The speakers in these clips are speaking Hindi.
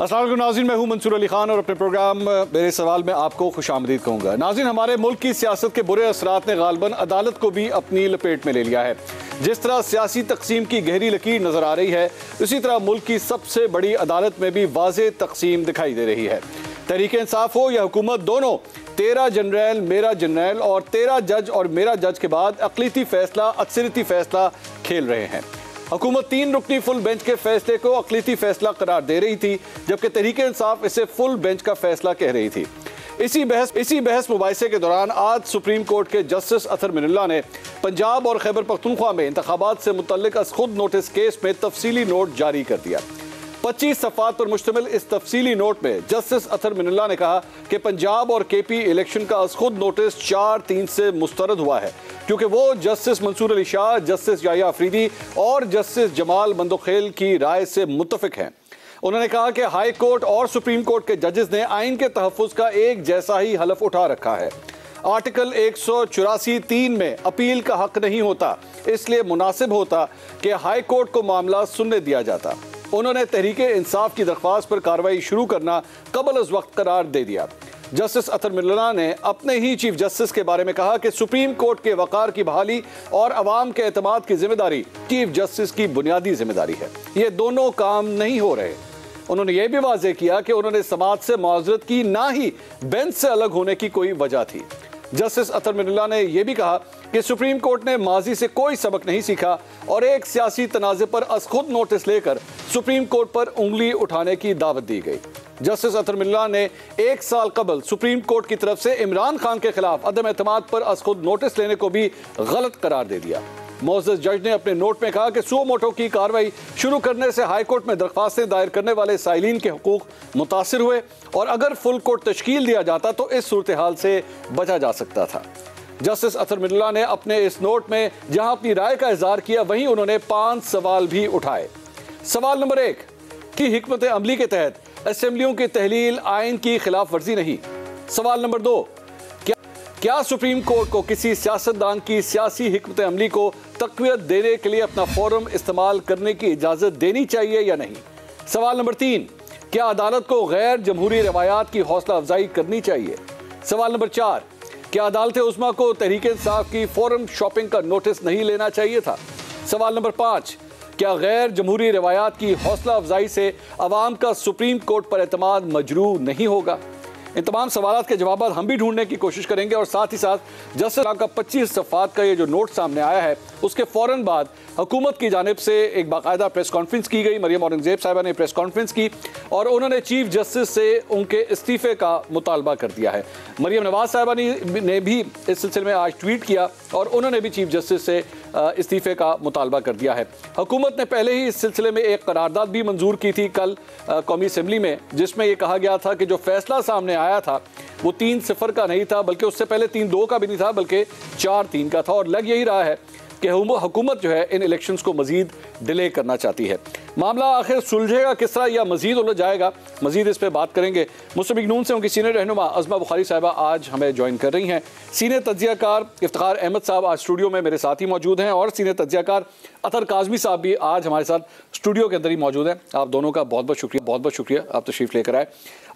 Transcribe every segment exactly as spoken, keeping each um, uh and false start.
अस्सलाम वालेकुम नाज़रीन, मैं हूं मंसूर अली खान और अपने प्रोग्राम मेरे सवाल में आपको खुश आमदीद कहूँगा। नाज़रीन, हमारे मुल्क की सियासत के बुरे असरात ने गालबन अदालत को भी अपनी लपेट में ले लिया है। जिस तरह सियासी तकसीम की गहरी लकीर नज़र आ रही है, उसी तरह मुल्क की सबसे बड़ी अदालत में भी वाज़ेह तकसीम दिखाई दे रही है। तहरीक इंसाफ हो या हुकूमत, दोनों तेरह जनरल मेरा जनरल और तेरह जज और मेरा जज के बाद अक़लीती फ़ैसला अक्सरियती फ़ैसला खेल रहे हैं। हुकूमत तीन रुकनी फुल बेंच के फैसले को अकलीती फैसला करार दे रही थी, जबकि तहरीक इंसाफ इसे फुल बेंच का फैसला कह रही थी। इसी बहस इसी बहस मुबाइसे के दौरान आज सुप्रीम कोर्ट के जस्टिस अथर मिनल्ला ने पंजाब और खैबर पख्तूनख्वा में इंतखाबात से मुतल्लिक खुद नोटिस केस में तफसीली नोट जारी कर दिया। पच्चीस सफात पर मुश्तमिल इस तफसीली नोट में जस्टिस अथर मिनल्ला ने कहा कि पंजाब और के पी इलेक्शन का खुद नोटिस चार तीन से मुस्तरद हुआ है, क्योंकि वो जस्टिस मंसूर अली शाह, जस्टिस याह्या अफरीदी और जस्टिस जमाल बंदुखेल की राय से मुत्तफिक हैं। उन्होंने कहा कि हाई कोर्ट और सुप्रीम कोर्ट के जजेस ने आइन के तहफ़्फ़ुज़ का एक जैसा ही हलफ उठा रखा है। आर्टिकल एक सौ चौरासी तीन में अपील का हक नहीं होता, इसलिए मुनासिब होता कि हाई कोर्ट को मामला सुनने दिया जाता। उन्होंने तहरीक इंसाफ की दरख्वास्त पर कार्रवाई शुरू करना कबल अज़ वक्त करार दे दिया। जस्टिस अथर मिनल्ला ने अपने ही चीफ जस्टिस के बारे में कहा कि सुप्रीम कोर्ट के वक़ार की बहाली और आवाम के एतमाद की जिम्मेदारी चीफ जस्टिस की बुनियादी जिम्मेदारी है, ये दोनों काम नहीं हो रहे। उन्होंने ये भी वाज़ेह किया कि उन्होंने समाज से मुआज़रत की, ना ही बेंच से अलग होने की कोई वजह थी। जस्टिस अथर मिनल्ला ने यह भी कहा कि सुप्रीम कोर्ट ने माजी से कोई सबक नहीं सीखा और एक सियासी तनाज़े पर खुद नोटिस लेकर सुप्रीम कोर्ट पर उंगली उठाने की दावत दी गई। जस्टिस अथर मिनल्ला ने एक साल कबल सुप्रीम कोर्ट की तरफ से इमरान खान के खिलाफ अदम एतमाद पर खुद नोटिस लेने को भी गलत करार दे दिया। मोअज़्ज़ज़ जज ने अपने नोट में कहा कि सुओ मोटो की कार्रवाई शुरू करने से हाई कोर्ट में दरख्वास्तें दायर करने वाले साइलीन के हकूक़ मुतासिर हुए और अगर फुल कोर्ट तश्कील दिया जाता तो इस सूरत हाल से बचा जा सकता था। जस्टिस अथर मिनल्ला ने अपने इस नोट में जहां अपनी राय का इजहार किया, वहीं उन्होंने पाँच सवाल भी उठाए। सवाल नंबर एक की हिकमत अमली के तहत असम्बलियों की तहलील आइन की खिलाफ वर्जी नहीं। सवाल नंबर दो, क्या सुप्रीम कोर्ट को किसी सियासतदान की सियासी हिकमत अमली को तक़वियत देने के लिए अपना फोरम इस्तेमाल करने की इजाज़त देनी चाहिए या नहीं। सवाल नंबर तीन, क्या अदालत को गैर जमहूरी रवायात की हौसला अफजाई करनी चाहिए। सवाल नंबर चार, क्या अदालत उज़्मा को तहरीक इंसाफ की फोरम शॉपिंग का नोटिस नहीं लेना चाहिए था। सवाल नंबर पाँच, क्या गैर जमहूरी रवायात की हौसला अफजाई से आवाम का सुप्रीम कोर्ट पर एतमाद मजरूह नहीं होगा। इन तमाम सवालों के जवाब हम भी ढूंढने की कोशिश करेंगे और साथ ही साथ जस्टिस का पच्चीस सफात का ये जो नोट सामने आया है, उसके फ़ौरन बाद हुकूमत की जानिब से एक बाकायदा प्रेस कॉन्फ्रेंस की गई। मरियम औरंगज़ेब साहिबा ने प्रेस कॉन्फ्रेंस की और उन्होंने चीफ जस्टिस से उनके इस्तीफ़े का मुतालबा कर दिया है। मरियम नवाज साहिबा ने भी इस सिलसिले में आज ट्वीट किया और उन्होंने भी चीफ जस्टिस से इस्तीफ़े का मुतालबा कर दिया है। हुकूमत ने पहले ही इस सिलसिले में एक करारदाद भी मंजूर की थी कल कौमी असम्बली में, जिसमें यह कहा गया था कि जो फैसला सामने आया था वो तीन सिफर का नहीं था, बल्कि उससे पहले तीन दो का भी नहीं था, बल्कि चार तीन का था। और लग यही रहा है कि हुकूमत जो है इन इलेक्शंस को मज़ीद डिले करना चाहती है। मामला आखिर सुलझेगा किस तरह या मज़ीद उलझ जाएगा, मज़ीद इस पर बात करेंगे। मुस्लिम नून से उनकी सीनियर रहनुमा अज़मा बुखारी साहिबा आज हमें ज्वाइन कर रही हैं। सीनियर तज्ज़ियाकार इफ्तिखार अहमद साहब आज स्टूडियो में मेरे साथ ही मौजूद हैं और सीनियर तज्ज़ियाकार अतहर काज़मी साहब भी आज हमारे साथ स्टूडियो के अंदर ही मौजूद हैं। आप दोनों का बहुत बहुत शुक्रिया, बहुत बहुत शुक्रिया आप तशरीफ़ लेकर आए।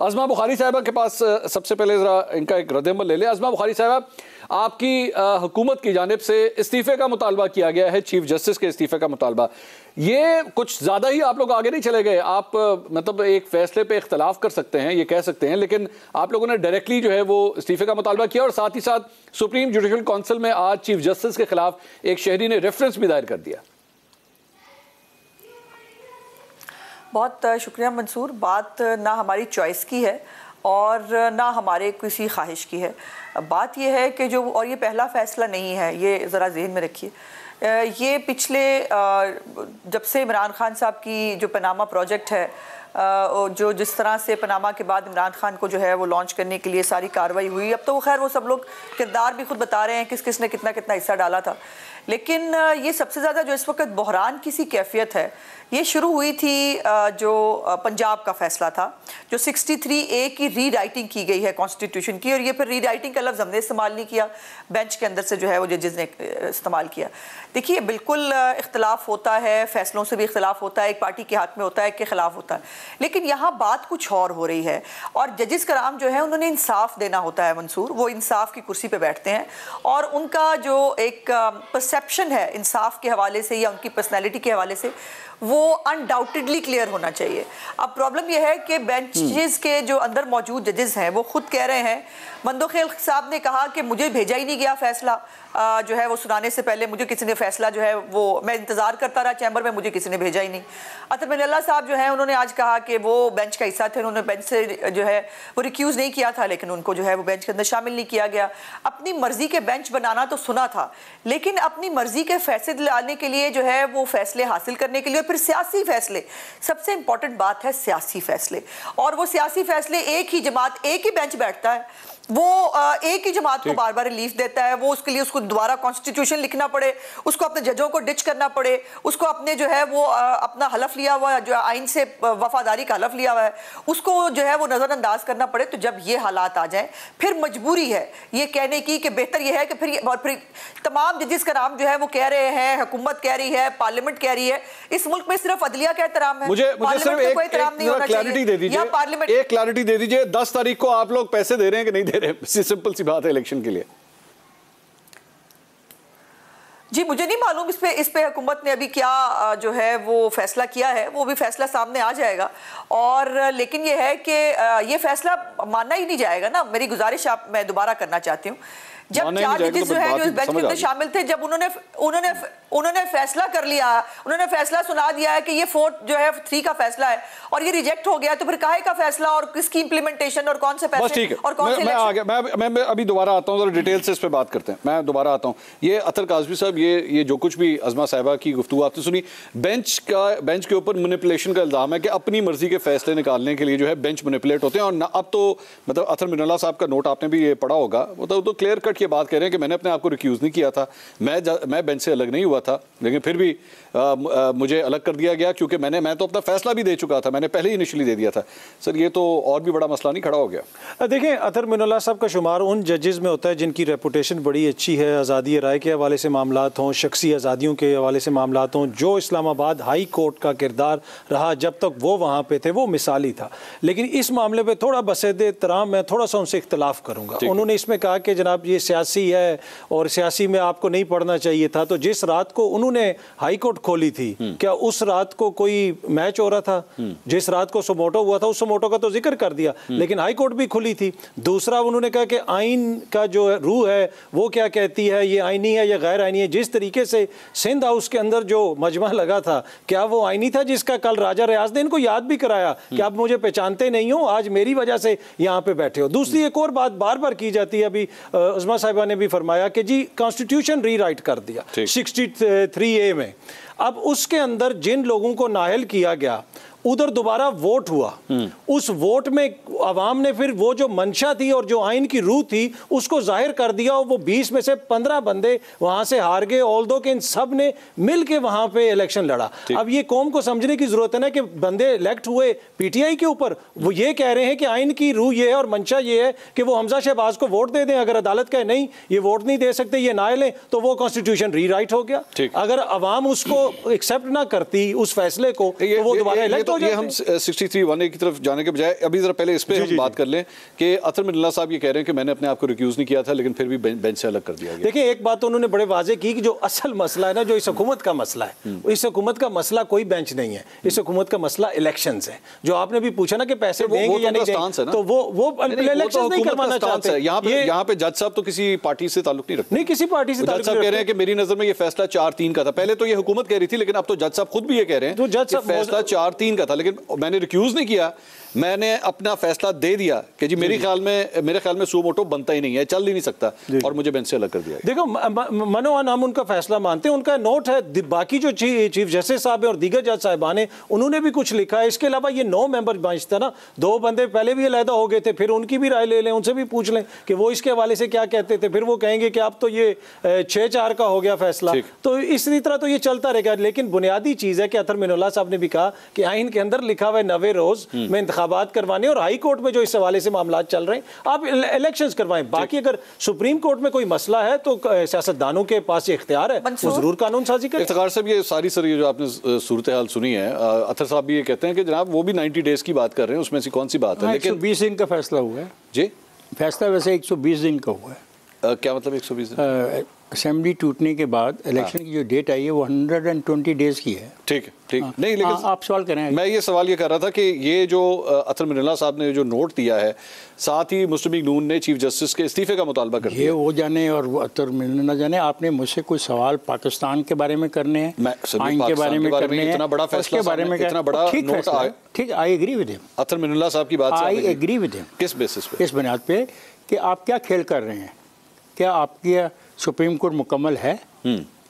अज़मा बुखारी साहिबा के पास सबसे पहले ज़रा इनका एक रद्द-ए-अमल ले लें। अज़मा बुखारी साहिबा, आपकी हुकूमत की जानिब से इस्तीफ़े का मुतालबा किया गया है, चीफ जस्टिस के इस्तीफ़े का मुतालबा, ये कुछ ज़्यादा ही आप लोग आगे नहीं चले गए। आप मतलब एक फ़ैसले पे इख्तलाफ कर सकते हैं, ये कह सकते हैं, लेकिन आप लोगों ने डायरेक्टली जो है वो इस्तीफ़े का मुतालबा किया और साथ ही साथ सुप्रीम जुडिशल काउंसिल में आज चीफ जस्टिस के ख़िलाफ़ एक शहरी ने रेफरेंस भी दायर कर दिया। बहुत शुक्रिया मंसूर, बात ना हमारी चॉइस की है और ना हमारे किसी ख्वाहिश की है। बात यह है कि जो, और ये पहला फ़ैसला नहीं है, ये ज़रा जहन में रखिए। ये पिछले जब से इमरान खान साहब की जो पनामा प्रोजेक्ट है, जो जिस तरह से पनामा के बाद इमरान खान को जो है वो लॉन्च करने के लिए सारी कार्रवाई हुई, अब तो वो खैर वो सब लोग किरदार भी खुद बता रहे हैं किस किसने कितना कितना हिस्सा डाला था, लेकिन ये सबसे ज़्यादा जो इस वक्त बहरान की सी कैफियत है, ये शुरू हुई थी जो पंजाब का फैसला था, जो सिक्सटी थ्री ए की री राइटिंग की गई है कॉन्स्टिट्यूशन की, और ये फिर री राइटिंग का लफ्ज़ हमने इस्तेमाल नहीं किया, बेंच के अंदर से जो है वो जजेज़ ने इस्तेमाल किया। देखिए बिल्कुल इख्तलाफ होता है, फ़ैसलों से भी इख्तलाफ होता है, एक पार्टी के हाथ में होता है, एक के ख़िलाफ़ होता है। लेकिन यहाँ बात कुछ और हो रही है और जजिस का काम जो है उन्होंने इंसाफ देना होता है मंसूर, वो इंसाफ की कुर्सी पे बैठते हैं और उनका जो एक परसेप्शन है इंसाफ के हवाले से या उनकी पर्सनैलिटी के हवाले से वो अनडाउटेडली क्लियर होना चाहिए। अब प्रॉब्लम यह है कि बेंचेस के जो अंदर मौजूद जजेस हैं वो खुद कह रहे हैं, बंदोखेल साहब ने कहा कि मुझे भेजा ही नहीं गया फैसला जो है वो सुनाने से पहले, मुझे किसी ने फैसला जो है वो मैं इंतज़ार करता रहा चैम्बर में, मुझे किसी ने भेजा ही नहीं। अतर मिनल्ला साहब जो है उन्होंने आज कहा कि वो बेंच का हिस्सा थे, उन्होंने बेंच से जो है वो रिक्यूज़ नहीं किया था लेकिन उनको जो है वो बेंच के अंदर शामिल नहीं किया गया। अपनी मर्ज़ी के बेंच बनाना तो सुना था लेकिन अपनी मर्ज़ी के फैसले दिलाने के लिए जो है वो फैसले हासिल करने के लिए फिर सियासी फैसले, सबसे इंपॉर्टेंट बात है सियासी फैसले, और वो सियासी फैसले एक ही जमात एक ही बेंच बैठता है, वो एक ही जमात को बार बार रिलीफ देता है, वो उसके लिए उसको दोबारा कॉन्स्टिट्यूशन लिखना पड़े, उसको अपने जजों को डिच करना पड़े, उसको अपने जो है वो अपना हलफ लिया हुआ जो आइन से वफादारी का हलफ लिया हुआ है उसको जो है वो नज़रअंदाज करना पड़े। तो जब ये हालात आ जाएं फिर मजबूरी है ये कहने की कि बेहतर ये है कि फिर और फिर तमाम जजेस का नाम जो है वो कह रहे हैं, हुकूमत कह रही है, पार्लियामेंट कह रही है, इस मुल्क में सिर्फ अदलिया का एहतराम है, क्लैरिटी दे दीजिए। दस तारीख को आप लोग पैसे दे रहे हैं कि नहीं? सिंपल सी बात है इलेक्शन के लिए। जी मुझे नहीं मालूम इस पे इस पे हुकूमत ने अभी क्या जो है वो फैसला किया है, वो भी फैसला सामने आ जाएगा। और लेकिन ये है कि ये फैसला माना ही नहीं जाएगा ना। मेरी गुजारिश आप मैं दोबारा करना चाहती हूँ, जब चार जजेस जो है जो इस बेंच के अंदर शामिल थे, जब उन्होंने उन्होंने उन्होंने फैसला कर लिया, उन्होंने फैसला सुना दिया है कि ये फोर्थ जो है थ्री का फैसला है और ये रिजेक्ट हो गया, तो फिर काहे का फैसला और किसकी इंप्लीमेंटेशन और कौन से पैसे और कौन से मैं आगे मैं मैं अभी दोबारा आता हूँ, जरा डिटेल से इस पर बात करते हैं। मैं दोबारा आता हूँ। ये अतर काज़मी साहब, ये ये जो कुछ भी अजमा साहिबा की गुफ्तगू आपने सुनी, बेंच का बेंच के ऊपर मैनिपुलेशन का इल्ज़ाम है कि अपनी मर्जी के फैसले निकालने के लिए जो है बेंच मैनिपुलेट होते हैं। और अब तो मतलब अतर मिनल्ला साहब का नोट आपने भी ये पढ़ा होगा, मतलब तो क्लियर कट ये बात कह रहे हैं कि मैंने अपने आप को रिक्यूज़ नहीं किया था, मैं मैं बेंच से अलग नहीं हुआ था लेकिन फिर भी आ, आ, मुझे अलग कर दिया गया क्योंकि मैंने मैं तो अपना फैसला भी दे चुका था, मैंने पहले ही इनिशियली दे दिया था। सर ये तो और भी बड़ा मसला नहीं खड़ा हो गया? देखिए अतर मिनल्ला साहब का शुमार उन जजेस में होता है जिनकी रेपुटेशन बड़ी अच्छी है, आज़ादी राय के हवाले से मामलात हों, शख्सी आज़ादियों के हवाले से मामलात हों, जो इस्लामाबाद हाई कोर्ट का किरदार रहा जब तक वो वहाँ पे थे वो मिसाली था। लेकिन इस मामले पर थोड़ा बसद एहतराम मैं थोड़ा सा उनसे इख्तलाफ करूँगा। उन्होंने इसमें कहा कि जनाब ये सियासी है और सियासी में आपको नहीं पढ़ना चाहिए था। तो जिस रात को उन्होंने हाई कोर्ट खोली थी, क्या उस रात को कोई मैच हो रहा था? जिस रात को सुमोटो हुआ था उस सुमोटो का तो जिक्र कर दिया लेकिन हाई कोर्ट भी खुली थी। दूसरा उन्होंने कहा कि आइन का जो रूह है वो क्या कहती है, ये आइनी है या गैर आइनी है। जिस तरीके से सिंध हाउस के अंदर जो मजमा लगा था क्या वो आइनी था, जिसका कल राजा रियाज ने इनको याद भी कराया कि आप मुझे पहचानते नहीं हो, आज मेरी वजह से यहाँ पे बैठे हो। दूसरी एक और बात बार बार की जाती है, अभी उस्मा साहिबा ने भी फरमाया कि जी कॉन्स्टिट्यूशन रीराइट कर दिया सिक्सटी थ्री ए में। अब उसके अंदर जिन लोगों को नाहल किया गया उधर दोबारा वोट हुआ, उस वोट में अवाम ने फिर वो जो मंशा थी और जो आइन की रूह थी उसको जाहिर कर दिया और वो बीस में से पंद्रह बंदे वहाँ से हार गए, ऑल दो कि इन सब ने मिल के वहाँ पे इलेक्शन लड़ा। अब ये कौम को समझने की ज़रूरत है ना कि बंदे इलेक्ट हुए पीटीआई के ऊपर, वो ये कह रहे हैं कि आइन की रूह ये है और मंशा ये है कि वो हमजा शहबाज को वोट दे दें, अगर अदालत कहे नहीं ये वोट नहीं दे सकते, ये ना लें, तो वो कॉन्स्टिट्यूशन रीराइट हो गया। अगर अवाम उसको एक्सेप्ट ना करती उस फैसले को तो वो दोबारा इलेक्ट। ये हम सिक्सटी थ्री वन ए की तरफ जाने के बजाय अभी जरा पहले इस पे हम बात कर लें कि अतर मिनल्ला साहब ये कह रहे हैं कि मैंने अपने आप को रिक्यूज़ नहीं किया था लेकिन फिर भी बेंच से अलग कर दिया गया। देखिए एक बात तो उन्होंने बड़े वाजे की कि जो असल मसला है ना, जो इस हुकूमत का मसला है, इस हुकूमत का मसला कोई बेंच नहीं है, इस हुकूमत का मसला इलेक्शंस है। जो आपने भी पूछा ना कि पैसे देंगे या नहीं, तो वो वो इलेक्शंस नहीं करवाना चाहते हैं। यहां पे यहां पे जज साहब तो किसी पार्टी से ताल्लुक नहीं रखते, नहीं किसी पार्टी से ताल्लुक नहीं रखते। कह रहे हैं कि मेरी नजर में ये फैसला चार तीन का था, पहले तो ये हुकूमत कह रही थी लेकिन अब तो जज साहब खुद भी ये कह रहे हैं कि फैसला चार तीन था लेकिन मैंने रिक्यूज नहीं किया, मैंने अपना फैसला दे दिया कि जी मेरे ख्याल में मेरे ख्याल में सुमोटो बनता ही नहीं है, चल ही नहीं सकता और मुझे बेंच से अलग कर दिया। देखो मनोहन हम उनका फैसला मानते हैं, उनका नोट है। बाकी जो चीफ जस्टिस साहब है और दीगर जज साहिबान है उन्होंने भी कुछ लिखा है। इसके अलावा ये नौ मेंबर बेंच था ना, दो बंदे पहले भी अलहदा हो गए थे, फिर उनकी भी राय ले लें, उनसे भी पूछ लें कि वो इसके हवाले से क्या कहते थे, फिर वो कहेंगे कि अब तो ये छः चार का हो गया फैसला। तो इसी तरह तो ये चलता रहेगा। लेकिन बुनियादी चीज़ है कि अतर मिनल्ला साहब ने भी कहा कि आइन के अंदर लिखा हुआ है नवे रोज में इंतखाबात करवाने और हाई कोर्ट में जो इस हवाले से मामला चल रहे हैं, आप इलेक्शंस करवाएं। बाकी अगर सुप्रीम कोर्ट में कोई मसला है तो सियासतदानों के पास ये इख्तियार है, वो जरूर कानून साजी करें। इफ्तिखार साहब, ये सारी सर जो आपने सूरत हाल सुनी है, अथर साहब भी ये कहते हैं कि जनाब वो भी नाइन्टी डेज की बात कर रहे हैं, उसमें से कौन सी बात है? लेकिन बीस दिन का फैसला हुआ है जी, फैसला वैसे एक सौ बीस दिन का हुआ है। क्या मतलब एक सौ बीस दिन? असेंबली टूटने के बाद इलेक्शन हाँ। की जो डेट आई है वो एक सौ बीस डेज की है। ठीक है, ठीक हाँ। नहीं लेकिन हाँ, आप सवाल करें। मैं ये सवाल ये कर रहा था कि ये जो अथर मिनल्लाह साहब ने जो नोट दिया है, साथ ही मुस्लिम लीग नून ने चीफ जस्टिस के इस्तीफे का मुतालबा कर दिया। ये वो जाने और अथर मिनल्लाह जाने। आपने मुझसे कोई सवाल पाकिस्तान के बारे में करने हैं, आइन के बारे में करने हैं, इतना बड़ा फैसला बारे में इतना बड़ा नोट आया। ठीक, I agree with him, Athar Minallah साहब की बात आई एग्री विद हिम। किस बेसिस पे, किस बुनियाद पे कि आप क्या खेल कर रहे हैं? क्या आपकी सुप्रीम कोर्ट मुकम्मल है?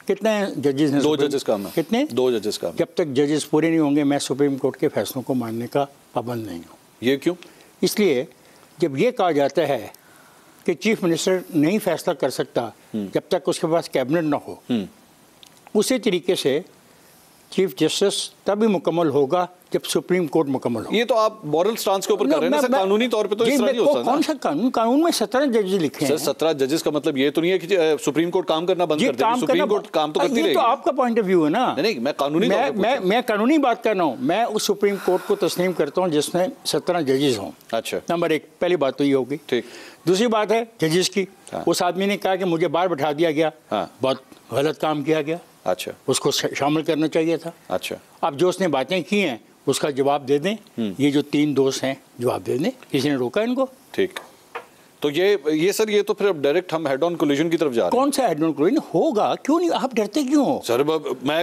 कितने जजेस ने? दो जजेस काम है। कितने? दो जजेस काम। जब तक जजेस पूरे नहीं होंगे मैं सुप्रीम कोर्ट के फैसलों को मानने का पाबंद नहीं हूँ। ये क्यों? इसलिए जब ये कहा जाता है कि चीफ मिनिस्टर नहीं फैसला कर सकता जब तक उसके पास कैबिनेट ना हो, उसी तरीके से चीफ जस्टिस तभी मुकम्मल होगा जब सुप्रीम कोर्ट मुकम्मल हो। ये तो आप मॉरल स्टांस के ऊपर कर रहे हैं ना, कानूनी तौर पे तो इस तरह ही होता है। कौन सा कानून? कानून में सत्रह जजेस लिखे हैं। सत्रह जजेस का मतलब ये तो नहीं है कि सुप्रीम कोर्ट काम करना बंद कर देगी। सुप्रीम कोर्ट काम तो करती रहेगी। ये तो आपका पॉइंट ऑफ व्यू है ना। नहीं, मैं कानूनी मैं कानूनी बात कर रहा हूँ। मैं उस सुप्रीम कोर्ट को तस्लीम करता हूँ जिसमें सत्रह जजेस हों। अच्छा, नंबर एक, पहली बात तो ये होगी। ठीक, दूसरी बात है जजेस की। उस आदमी ने कहा कि मुझे बाहर बैठा दिया गया, बहुत गलत काम किया गया। अच्छा, उसको शामिल करना चाहिए था। अच्छा, अब जो उसने बातें की हैं उसका जवाब दे दें। ये जो तीन दोस्त हैं जवाब दे दें, किसी ने रोका इनको? ठीक, तो ये ये सर ये तो फिर अब डायरेक्ट हम हेड ऑन कोलिजन की तरफ जा रहे हैं। कौन सा हेड ऑन कोलिजन होगा? क्यों नहीं, आप डरते क्यों हो सर? मैं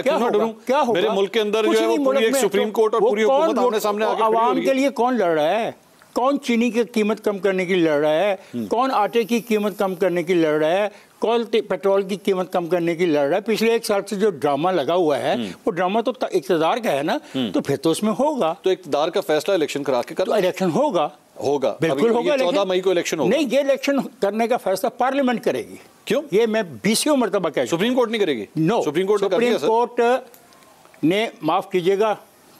क्यों ना डरूं? क्या होगा मेरे मुल्क के अंदर? जो है पूरी एक सुप्रीम कोर्ट और पूरी हुकूमत आमने सामने आ गई है। आवाम के लिए कौन लड़ रहा है? कौन चीनी की कीमत कम करने की लड़ रहा है? कौन आटे की कीमत कम करने की लड़ रहा है? कौन पेट्रोल की कीमत कम करने की लड़ रहा है? पिछले एक साल से जो ड्रामा लगा हुआ है वो ड्रामा तो इक्तदार का है ना, तो फिर तो उसमें होगा। तो इक्तदार का फैसला इलेक्शन करा के कर इलेक्शन होगा होगा बिल्कुल होगा। चौदह मई को इलेक्शन होगा। नहीं, ये इलेक्शन करने का फैसला पार्लियामेंट करेगी। क्यों? ये मैं बीसवीं मरतबा कह, सुप्रीम कोर्ट नहीं करेगी। No, Supreme Court Supreme Court ने, माफ कीजिएगा,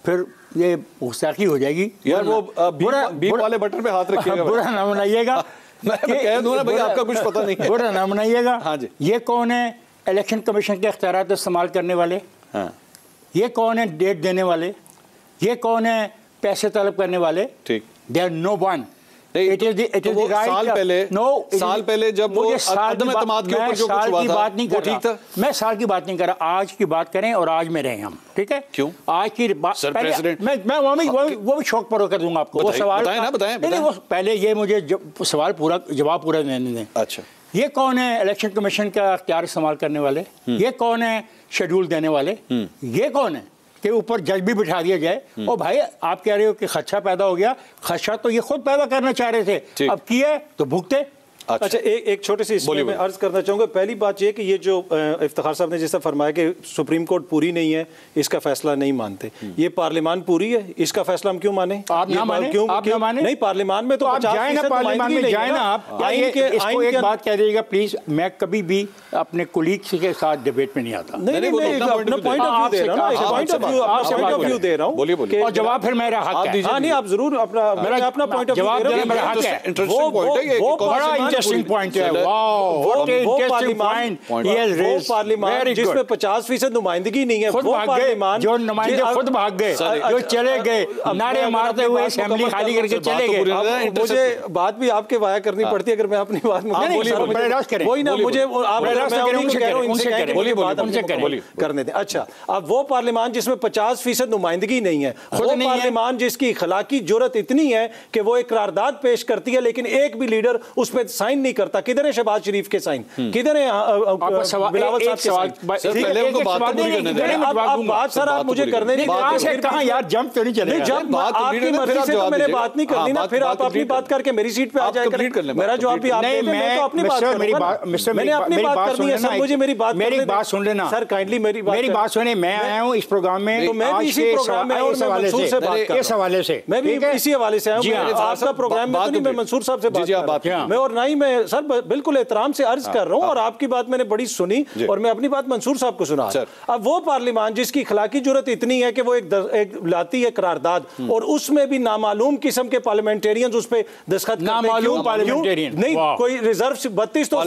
फिर ये गुस्ताखी हो जाएगी यार। वो बुरा बीप वाले बटन पे हाथ रखिएगा, बुरा ना मनाइएगा। मैं कह दूं ना भाई, आपका कुछ पता नहीं है, बुरा ना मनाइएगा। हाँ जी, ये कौन है इलेक्शन कमीशन के अख्तियारात इस्तेमाल करने वाले? हाँ, ये कौन है डेट देने वाले? ये कौन है पैसे तलब करने वाले? ठीक, they are no one. It is it is साल पहले नो साल पहले जब वो अदम एतमाद के ऊपर जो कुछ हुआ था, बात नहीं कर रहा। मैं साल की बात नहीं कर रहा, आज की बात करें और आज में रहें हम। ठीक है, क्यों आज की बात? मैं मैं वो भी शौक पर कर दूंगा आपको। वो सवाल बताएं ना, बताएं। नहीं, वो पहले ये मुझे सवाल पूरा जवाब पूरा देने दें। अच्छा, ये कौन है इलेक्शन कमीशन का अख्तियार इस्तेमाल करने वाले? ये कौन है शेड्यूल देने वाले? ये कौन है के ऊपर जज भी बिठा दिया जाए? और भाई आप कह रहे हो कि खदशा पैदा हो गया, खदशा तो ये खुद पैदा करना चाह रहे थे, अब किया तो भुगते। अच्छा, अच्छा, एक एक छोटे से इसमें मैं अर्ज करना चाहूँगा। पहली बात ये कि ये जो इफ्तिखार साहब ने जैसा फरमाया कि सुप्रीम कोर्ट पूरी नहीं है, इसका फैसला नहीं मानते। ये पार्लियामान पूरी है, इसका फैसला हम क्यों माने? आप ना माने, क्यों आप ना माने? नहीं, पार्लियामान में तो आप जाए ना, पार्लियामान में जाए ना आप। इसको एक बात कह दीजिएगा प्लीज, मैं कभी भी अपने कोलीग्स के साथ डिबेट में नहीं आता। जवाब फिर मेरा आप जरूर अपना इंटरेस्टिंग पॉइंट है। वाओ, पार्लियामेंट पार्लियामेंट जिसमें पचास फीसद नुमाइंदगी नहीं है, वो पार्लियामेंट जो नुमाइंदे खुद भाग गए, जो चले गए नारे मारते हुए असेंबली खाली करके चले गए। मुझे बात भी आपके वाया करनी पड़ती है अगर मैं अपनी बात में वही ना, मुझे करने दें। अच्छा, अब वो पार्लियामेंट जिसमें पचास फीसद नुमाइंदगी नहीं है, वो पार्लियामेंट जिसकी इखलाकी जुर्रत इतनी है कि वो एक करारदाद पेश करती है लेकिन एक भी लीडर उस पर साइन नहीं करता। किधर है शहबाज शरीफ के साइन? किधर है बिलावल साहब के साइन? पहले उनको बात पूरी करने दें। आप बात सर आप मुझे करने दें। कहां से कहां यार जंप तो नहीं चलेगा। जंप आपकी मर्जी से तो मैंने बात नहीं करनी ना, फिर आप अपनी बात करके मेरी सीट पे आ जाए करें। मेरा जवाब भी आप देंगे, मैं तो अपनी बात करूंगा। मैंने अपनी बात करनी है सर, मुझे मेरी बात मेरी बात सुन लेना सर, काइंडली मेरी बात मेरी बात सुने। मैं आया हूं इस प्रोग्राम में, तो मैं भी इसी प्रोग्राम में और मंसूर से बात कर इस हवाले से मैं भी इसी हवाले से आया हूं। आपका प्रोग्राम में तो नहीं, मैं मंसूर साहब से बात कर रहा हूं। और ना इंतहाई में सर बिल्कुल एहतराम से अर्ज कर रहा हूँ और आपकी बात मैंने बड़ी सुनी और मैं अपनी बात मंसूर साहब को सुना। अब वो पार्लियामान जिसकी इखलाकी जरूरत इतनी है कि वो एक, दर, एक लाती है करारदाद और उसमें भी नामालूम किस्म के पार्लियामेंटेरियंस उस पे दस्तखत नहीं, कोई रिजर्व बत्तीस तो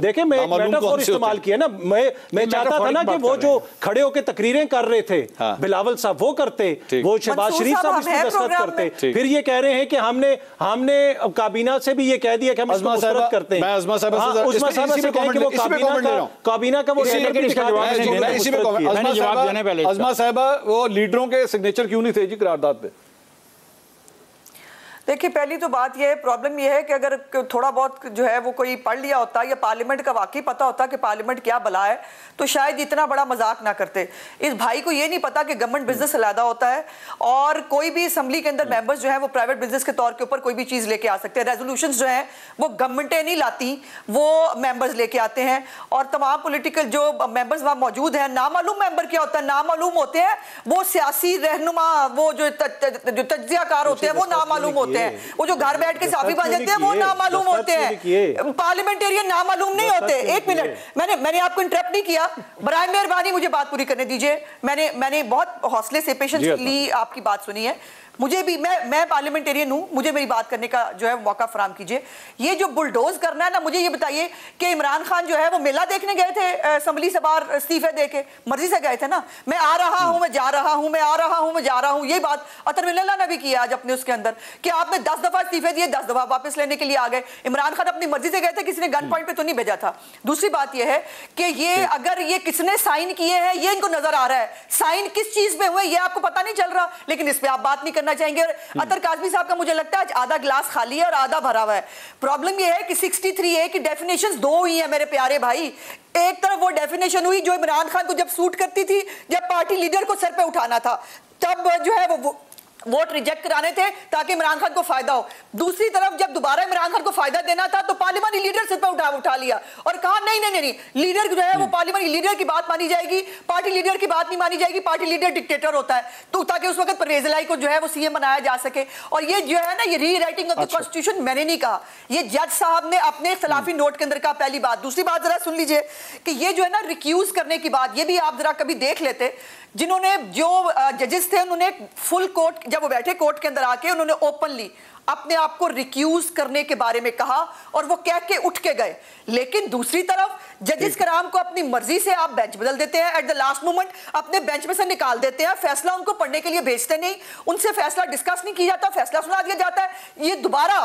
देखे मैं मेटाफोर और इस्तेमाल किया ना, मैं मैं चाहता था ना कि वो जो खड़े होकर तकरीरें कर रहे थे बिलावल साहब वो करते, वो शहबाज शरीफ साहब इसमें दस्तखत करते। फिर ये कह रहे हैं कि हमने हमने काबीना से भी ये कह दिया कि हम इसको मुस्तरद करते हैं। उस्मा साहब से कहें कि वो काबीना का वो अजमा साहबा वो लीडरों के सिग्नेचर क्यों नहीं थे जी करारदाद पे? देखिए पहली तो बात यह है, प्रॉब्लम यह है कि अगर थोड़ा बहुत जो है वो कोई पढ़ लिया होता या पार्लियामेंट का वाकई पता होता कि पार्लियामेंट क्या बला है तो शायद इतना बड़ा मजाक ना करते। इस भाई को ये नहीं पता कि गवर्नमेंट बिजनेस अलहदा होता है और कोई भी असम्बली के अंदर मेंबर्स जो है वो प्राइवेट बिजनेस के तौर के ऊपर कोई भी चीज़ लेके आ सकते हैं। रेजोल्यूशन जो हैं वो गवर्नमेंटें नहीं लाती, वो मेम्बर्स लेके आते हैं और तमाम पोलिटिकल जो मेम्बर्स वहाँ मौजूद हैं, नामालूम मेम्बर क्या होता है, नामालूम होते हैं वो सियासी रहनुमा, वो जो तज्जियाकार होते हैं वो नामालूम होते हैं, वो जो घर बैठ के साफी बांध जाते हैं वो नामालूम होते हैं, पार्लियामेंटेरियन नामालूम नहीं होते। एक मिनट, मैंने मैंने आपको इंटरप्ट नहीं किया, बराए मेहरबानी मुझे बात पूरी करने दीजिए। मैंने मैंने बहुत हौसले से पेशेंटली आपकी बात सुनी है, मुझे भी, मैं मैं पार्लियामेंटेरियन हूँ, मुझे मेरी बात करने का जो है मौका फराम कीजिए। ये जो बुलडोज करना है ना, मुझे ये बताइए कि इमरान खान जो है वो मेला देखने गए थे असम्बली से बाहर इस्तीफे दे के, मर्जी से गए थे ना, मैं आ रहा हूँ मैं जा रहा हूँ, मैं आ रहा हूँ मैं जा रहा हूँ। ये बात अतर मिनल्लाह ने भी किया आज अपने उसके अंदर कि आपने दस दफ़ा इस्तीफे दिए, दस दफ़ा वापस लेने के लिए आ गए। इमरान खान अपनी मर्जी से गए थे, किसी ने गन पॉइंट पर तो नहीं भेजा था। दूसरी बात यह है कि ये अगर ये किसने साइन किए हैं ये इनको नजर आ रहा है, साइन किस चीज़ पर हुए ये आपको पता नहीं चल रहा, लेकिन इस पर आप बात नहीं कर चाहेंगे। और अतर काज़मी साहब का मुझे लगता है आज आधा ग्लास खाली है और आधा भरा हुआ है। प्रॉब्लम यह है कि तिरसठ ए की डेफिनेशंस दो हुई है मेरे प्यारे भाई। एक तरफ वो डेफिनेशन हुई जो इमरान खान को जब सूट करती थी, जब पार्टी लीडर को सर पे उठाना था, तब जो है वो वोट रिजेक्ट कराने थे ताकि इमरान खान को फायदा हो। दूसरी तरफ जब दोबारा इमरान खान को फायदा देना था तो पार्लियामेंट्री लीडर सिर पर उठा उठा लिया और कहा नहीं नहीं नहीं, लीडर जो है वो पार्लियामेंट्री लीडर की बात मानी जाएगी, पार्टी लीडर की बात नहीं मानी जाएगी, पार्टी लीडर डिक्टेटर होता है, तो ताकि उस वक्त परवेज इलाही को जो है वो सीएम बनाया जा सके। और ये जो है ना ये री राइटिंग ऑफ द कॉन्स्टिट्यूशन मैंने नहीं कहा, ये जज साहब ने अपने खिलाफी नोट के अंदर कहा, पहली बात। दूसरी बात जरा सुन लीजिए कि ये जो है ना रिक्यूज करने की बात, ये भी आप जरा कभी देख लेते, जिन्होंने जो जजेस थे उन्होंने फुल कोर्ट जब वो बैठे कोर्ट के अंदर आके उन्होंने ओपनली अपने आप को रिक्यूज करने के बारे में कहा और वो कह के उठ के गए। लेकिन दूसरी तरफ जजेस कराम को अपनी मर्जी से आप बेंच बदल देते हैं, एट द लास्ट मोमेंट अपने बेंच में से निकाल देते हैं, फैसला उनको पढ़ने के लिए भेजते नहीं, उनसे फैसला डिस्कस नहीं किया जाता, फैसला सुना दिया जाता है। ये दोबारा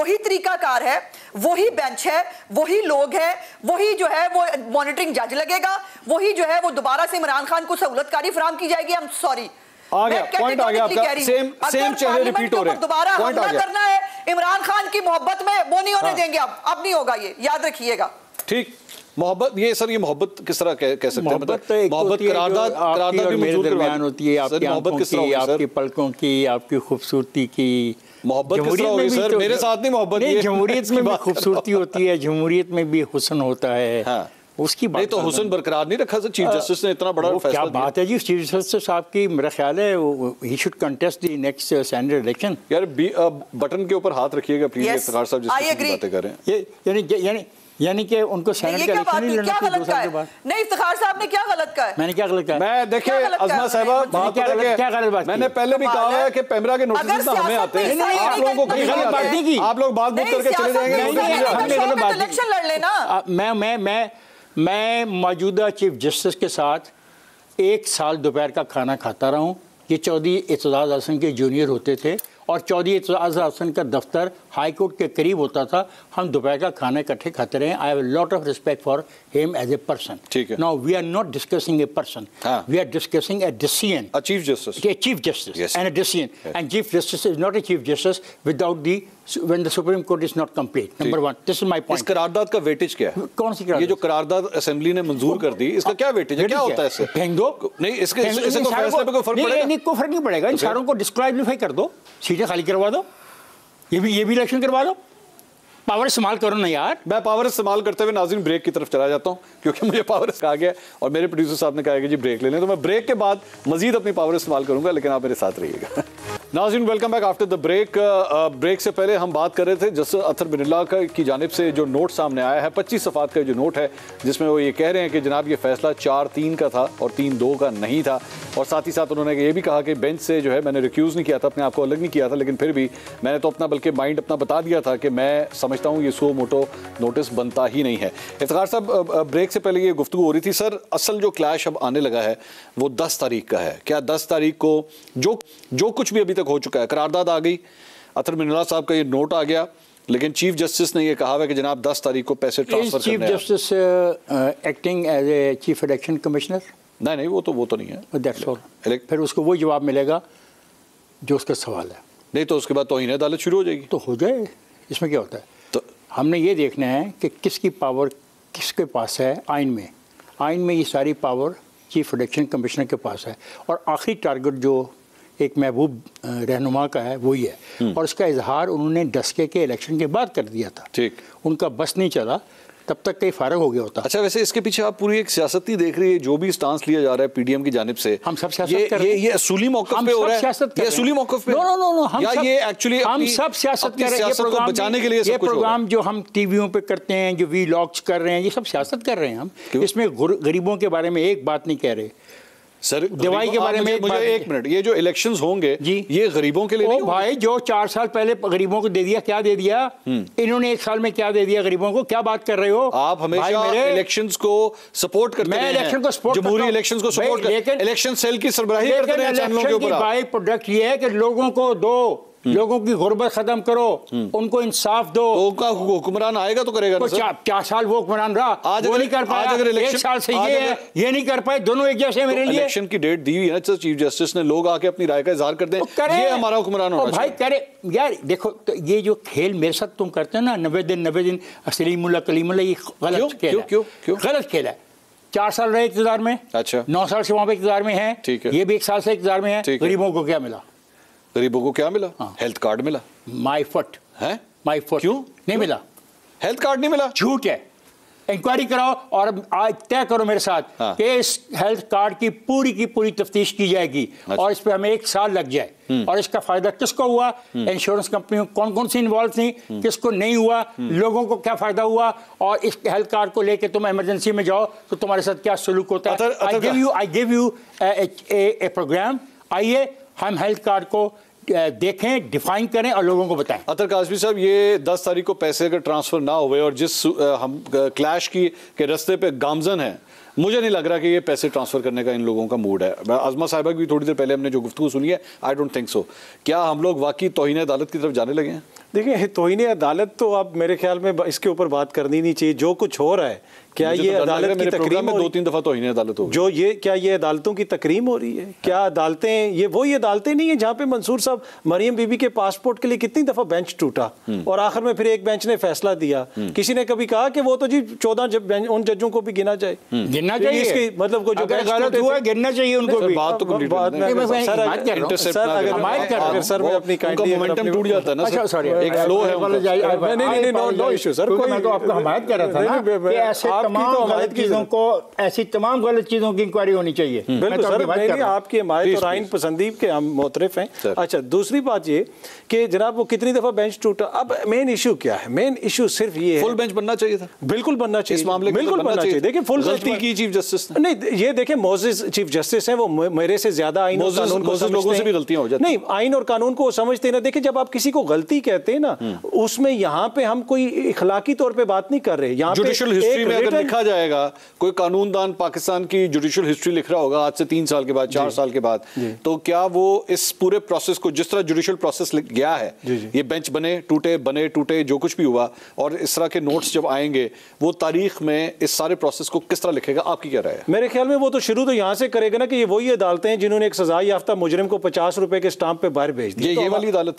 वही तरीकाकार है, वही बेंच है, वही लोग हैं, वही जो है वो मॉनिटरिंग जज लगेगा, वही जो है वो दोबारा से इमरान खान को सहूलतकारी फराम की जाएगी। आई एम सॉरी, आ गया पॉइंट, आ गया आपका, सेम सेम चेहरे रिपीट हो रहे हैं। दोबारा हमला करना है इमरान खान की मोहब्बत में, वो नहीं होने देंगे, अब अब नहीं होगा, ये याद रखिएगा। ठीक, मोहब्बत ये सर ये मोहब्बत किस तरह कह, कह सकते हैं, मतलब मोहब्बत करारदाद करारदाद भी मेरे दरमियान होती है, आपकी मोहब्बत किस तरह, आपकी पलकों की, आपकी खूबसूरती की मोहब्बत किस तरह होगी सर? मेरे साथ नहीं मोहब्बत, ये जमहूरियत में भी खूबसूरती होती है, जमहूरियत में भी हुस्न होता है, उसकी बात नहीं तो हुसन बरकरार नहीं रखा सर, चीफ जस्टिस ने इतना बड़ा फैसला दिया। क्या बात है जी, चीफ जस्टिस साहब की मेरा ख्याल है he should contest the next senate election. यार बटन के ऊपर हाथ रखिएगा प्लीज, इफ्तिखार साहब जिसकी बातें कर रहे हैं, यानी यानी यानी कि उनको सेनेट का इलेक्शन नहीं लड़ना चाहिए। दो साल के बाद नहीं, इफ्तिखार साहब ने क्या गलत कहा है? मैंने क्या गलत कहा? मैं देखिए अजमा साहबा बात करके क्या गलत बात, मैंने पहले भी कहा है कि पैमरा के नोटिस ना हमें आते हैं, आप लोगों को कहीं गलत बात नहीं की, आप लोग बात बुक करके चले जाएंगे, हमने बात इलेक्शन लड़ लेना। मैं मैं मैं मैं मौजूदा चीफ जस्टिस के साथ एक साल दोपहर का खाना खाता रहा हूँ। ये चौधरी एतज़ाज़ हसन के जूनियर होते थे और चौधरी एतज़ाज़ हसन का दफ्तर हाई कोर्ट के करीब होता था, हम दोपहर का खाना इकट्ठे खाते रहे। I have a lot of respect for him as a person. ठीक है, now we are not discussing a person, we are discussing a decision, a chief justice, a chief justice and a decision, and chief justice is not a chief justice without the when the supreme court is not complete. Number one, this is my point. इस करारदाद का वेटेज क्या है? कौन सी करारदाद? ये जो करारदाद असेंबली ने मंजूर कर दी, इसका क्या वेटेज है, क्या होता है इससे? फेंक दो, नहीं इसके इससे कोई फैसले पे कोई फर्क पड़ेगा नहीं, कोई फर्क नहीं पड़ेगा। इन सारों को डिस्क्वालीफाई कर दो, सीटें खाली करवा दो, ये भी ये भी इलेक्शन करवा दो, पावर इस्तेमाल करो ना यार। मैं पावर इस्तेमाल करते हुए नाज़रीन ब्रेक की तरफ चला जाता हूँ क्योंकि मुझे पावर कहा गया और मेरे प्रोड्यूसर साहब ने कहा कि जी ब्रेक ले लें, तो मैं ब्रेक के बाद मजीद अपनी पावर इस्तेमाल करूँगा, लेकिन आप मेरे साथ रहिएगा। नाज़रीन welcome back after the break. Break से पहले हम बात कर रहे थे जस्टिस अथर मिनल्लाह की जानिब से जो नोट सामने आया है पच्चीस सफ़ात का जो नोट है, जिसमें वो ये कह रहे हैं कि जनाब ये फैसला चार तीन का था और तीन दो का नहीं था। और साथ ही साथ उन्होंने ये भी कहा कि बेंच से जो है मैंने रिक्यूज़ नहीं किया था, अपने आप को अलग नहीं किया था, लेकिन फिर भी मैंने तो अपना बल्कि माइंड अपना बता दिया था कि मैं समझता हूँ ये सुओ मोटो नोटिस बनता ही नहीं है। इफ्तिखार साहब, ब्रेक से पहले ये गुफ्तगू हो रही थी, सर असल जो क्लैश अब आने लगा है वो दस तारीख का है। क्या दस तारीख को जो जो कुछ भी अभी हो चुका है, करारदाद आ गई, अथर मिनल्लाह साहब का ये नोट आ गया, लेकिन चीफ जस्टिस ने ये कहा है कि जनाब दस तारीख को पैसे ट्रांसफर करने हैं। Chief justice acting as a chief election commissioner? नहीं नहीं, वो तो वो तो नहीं है, दैट्स ऑल। फिर उसको वो जवाब मिलेगा जो उसका सवाल है, नहीं तो उसके बाद तो ही अदालत शुरू हो जाएगी। तो हो जाए, इसमें क्या होता है। तो हमने ये देखना है कि किसकी पावर किसके पास है। आइन में आइन में ये सारी पावर चीफ इलेक्शन कमिश्नर के पास है, और आखिरी टारगेट जो एक महबूब रहनुमा का है वही है, और उसका इजहार उन्होंने डस्के के इलेक्शन के बाद कर दिया था। ठीक, उनका बस नहीं चला, तब तक कहीं फारग हो गया होता। अच्छा, वैसे इसके पीछे आप पूरी एक सियासत ही देख रही है, जो भी स्टांस लिया जा रहा है पीडीएम की जानिब से, हम सब सियासत कर रहे हैं। ये असूली मौक़िफ़ पे हो रहा है, ये असूली मौक़िफ़ पे। नो नो नो, हम सब ये एक्चुअली हम सब सियासत कर रहे हैं। ये प्रोग्राम बचाने के लिए सब कुछ हो रहा है। ये प्रोग्राम जो हम टीवीओं पे करते हैं, जो वी लॉग्स कर रहे हैं, ये सब सियासत कर रहे हैं हम। इसमें गरीबों के बारे में एक बात नहीं कह रहे सर, दवाई के बारे में। मुझे एक मिनट, ये जो इलेक्शंस होंगे जी, ये गरीबों के लिए नहीं। भाई जो चार साल पहले गरीबों को दे दिया, क्या दे दिया इन्होंने, एक साल में क्या दे दिया गरीबों को, क्या बात कर रहे हो आप। हमेशा इलेक्शंस को सपोर्ट करते हैं, मैं इलेक्शन को सपोर्ट जम्हूरी इलेक्शंस को सपोर्ट करते हैं, इलेक्शन सेल की सरबराही करते हैं चैनलों के ऊपर। भाई प्रोडक्ट ये है कि लोगों को दो, लोगों की गुर्बत खत्म करो, उनको इंसाफ दो। उनका हुक्मरान आएगा तो करेगा ना सर। चार साल वो हुक्मरान रहा, आज वो नहीं कर पाया, आज अगर इलेक्शन साल से ये है, ये नहीं कर पाए, दोनों एक जैसे। मेरे लिए इलेक्शन की डेट दी हुई है ना, चीफ जस्टिस ने, लोग आके अपनी राय का इजहार कर दें, ये हमारा हुक्मरान होना चाहिए। भाई करे यार, देखो ये जो खेल मेरे साथ तुम करते हो ना, नब्बे दिन नब्बे दिन सलीमुल्ला कलीमुल्ला, ये गलत खेल है। क्यों क्यों गलत खेल है? चार साल रहे इकतदार में, अच्छा नौ साल से वहाँ पे इकतदार में है, ठीक है, ये भी एक साल से इकतदार में है, गरीबों को क्या मिला? गरीबों को क्या मिला? हाँ। हेल्थ कार्ड मिला, माई फट है माई फट। क्यों नहीं मिला? हेल्थ कार्ड नहीं मिला, झूठ है। इंक्वायरी कराओ और आज तय करो मेरे साथ, हाँ, कि इस हेल्थ कार्ड की पूरी की पूरी तफ्तीश की जाएगी। अच्छा। और इस पर हमें एक साल लग जाए, और इसका फायदा किसको हुआ, इंश्योरेंस कंपनियों कौन कौन सी इन्वॉल्व थी, किसको नहीं हुआ, लोगों को क्या फायदा हुआ। और इस हेल्थ कार्ड को लेकर तुम इमरजेंसी में जाओ तो तुम्हारे साथ क्या सलूक होता है। I give you I give you a programme, आइए हम हेल्थ कार्ड को देखें, डिफाइन करें और लोगों को बताएं। अतर काज़मी साहब, ये दस तारीख को पैसे अगर ट्रांसफ़र ना हुए और जिस हम क्लैश की के रस्ते पे गामजन हैं, मुझे नहीं लग रहा कि ये पैसे ट्रांसफ़र करने का इन लोगों का मूड है। अज़मा साहिबा की थोड़ी देर पहले हमने जो गुफ्तगू सुनी है, आई डोंट थिंक सो। क्या हम लोग वाकई तौहीन अदालत की तरफ जाने लगे हैं? देखिए, तौहीन अदालत तो अब मेरे ख्याल में इसके ऊपर बात करनी नहीं चाहिए। जो कुछ हो रहा है, क्या ये अदालत की तकरीम में दो तीन दफ़ा तौहीन अदालत हो जो ये क्या ये अदालतों की तकरीम हो रही है? क्या अदालतें, ये वही अदालतें नहीं है जहाँ पे मंसूर साहब मरियम बीबी के पासपोर्ट के लिए कितनी दफ़ा बेंच टूटा और आखिर में फिर एक बेंच ने फैसला दिया। किसी ने कभी कहा कि वो तो जी चौदह जब उन जजों को भी गिना जाए, गिनना चाहिए, मतलब को जो गलत हुआ गिनना चाहिए उनको भी। बात तो बात में सर में अपनी मोमेंटम टूट जाता है ना, सॉरी एक फ्लो है। नहीं नहीं, नो नो इशू सर, कोई मैं तो आपको हिमायत कर रहा था। तमाम तो गलत चीजों को, ऐसी तमाम गलत चीजों की इंक्वायरी होनी चाहिए। बिल्कुल सर, मैंने आपकी हिमायत और आइन पसंदी के हम मोतरफ हैं। अच्छा, दूसरी बात ये कि जनाब वो कितनी दफा बेंच टूटा। अब मेन इशू क्या है? मेन इशू सिर्फ ये है, फुल बेंच बनना चाहिए था, बिल्कुल बनना चाहिए इस मामले में, बिल्कुल बनना चाहिए। देखिए फुल गलती की चीफ जस्टिस नहीं, ये देखें मोजेस चीफ जस्टिस हैं, वो मेरे से ज्यादा आइन और कानून को लोगों से भी गलतियां हो जाती हैं। नहीं, आइन और कानून को समझते ना। देखिए जब आप किसी को गलती कहते हैं ना, उसमें यहाँ पे हम कोई इखलाकी तौर पर बात नहीं कर रहे। यहाँ जुडिशियल हिस्ट्री में लिखा जाएगा, कोई कानूनदान पाकिस्तान की जुडिशियल हिस्ट्री लिख रहा होगा आज से तीन साल के बाद, चार साल के बाद, तो क्या वो इस पूरे प्रोसेस को जिस तरह जुडिशियल प्रोसेस गया है, ये बेंच बने टूटे, बने टूटे, जो कुछ भी हुआ, और इस तरह के नोट्स जब आएंगे, वो तारीख में इस सारे प्रोसेस को किस तरह लिखेगा? आपकी क्या राय है? मेरे ख्याल में वो तो शुरू तो यहाँ से करेगा ना कि ये वही अदालतें हैं जिन्होंने एक सजा याफ्ता मुजरिम को पचास रुपए के स्टाम्प पे बाहर भेज दिया। ये वाली अदालत,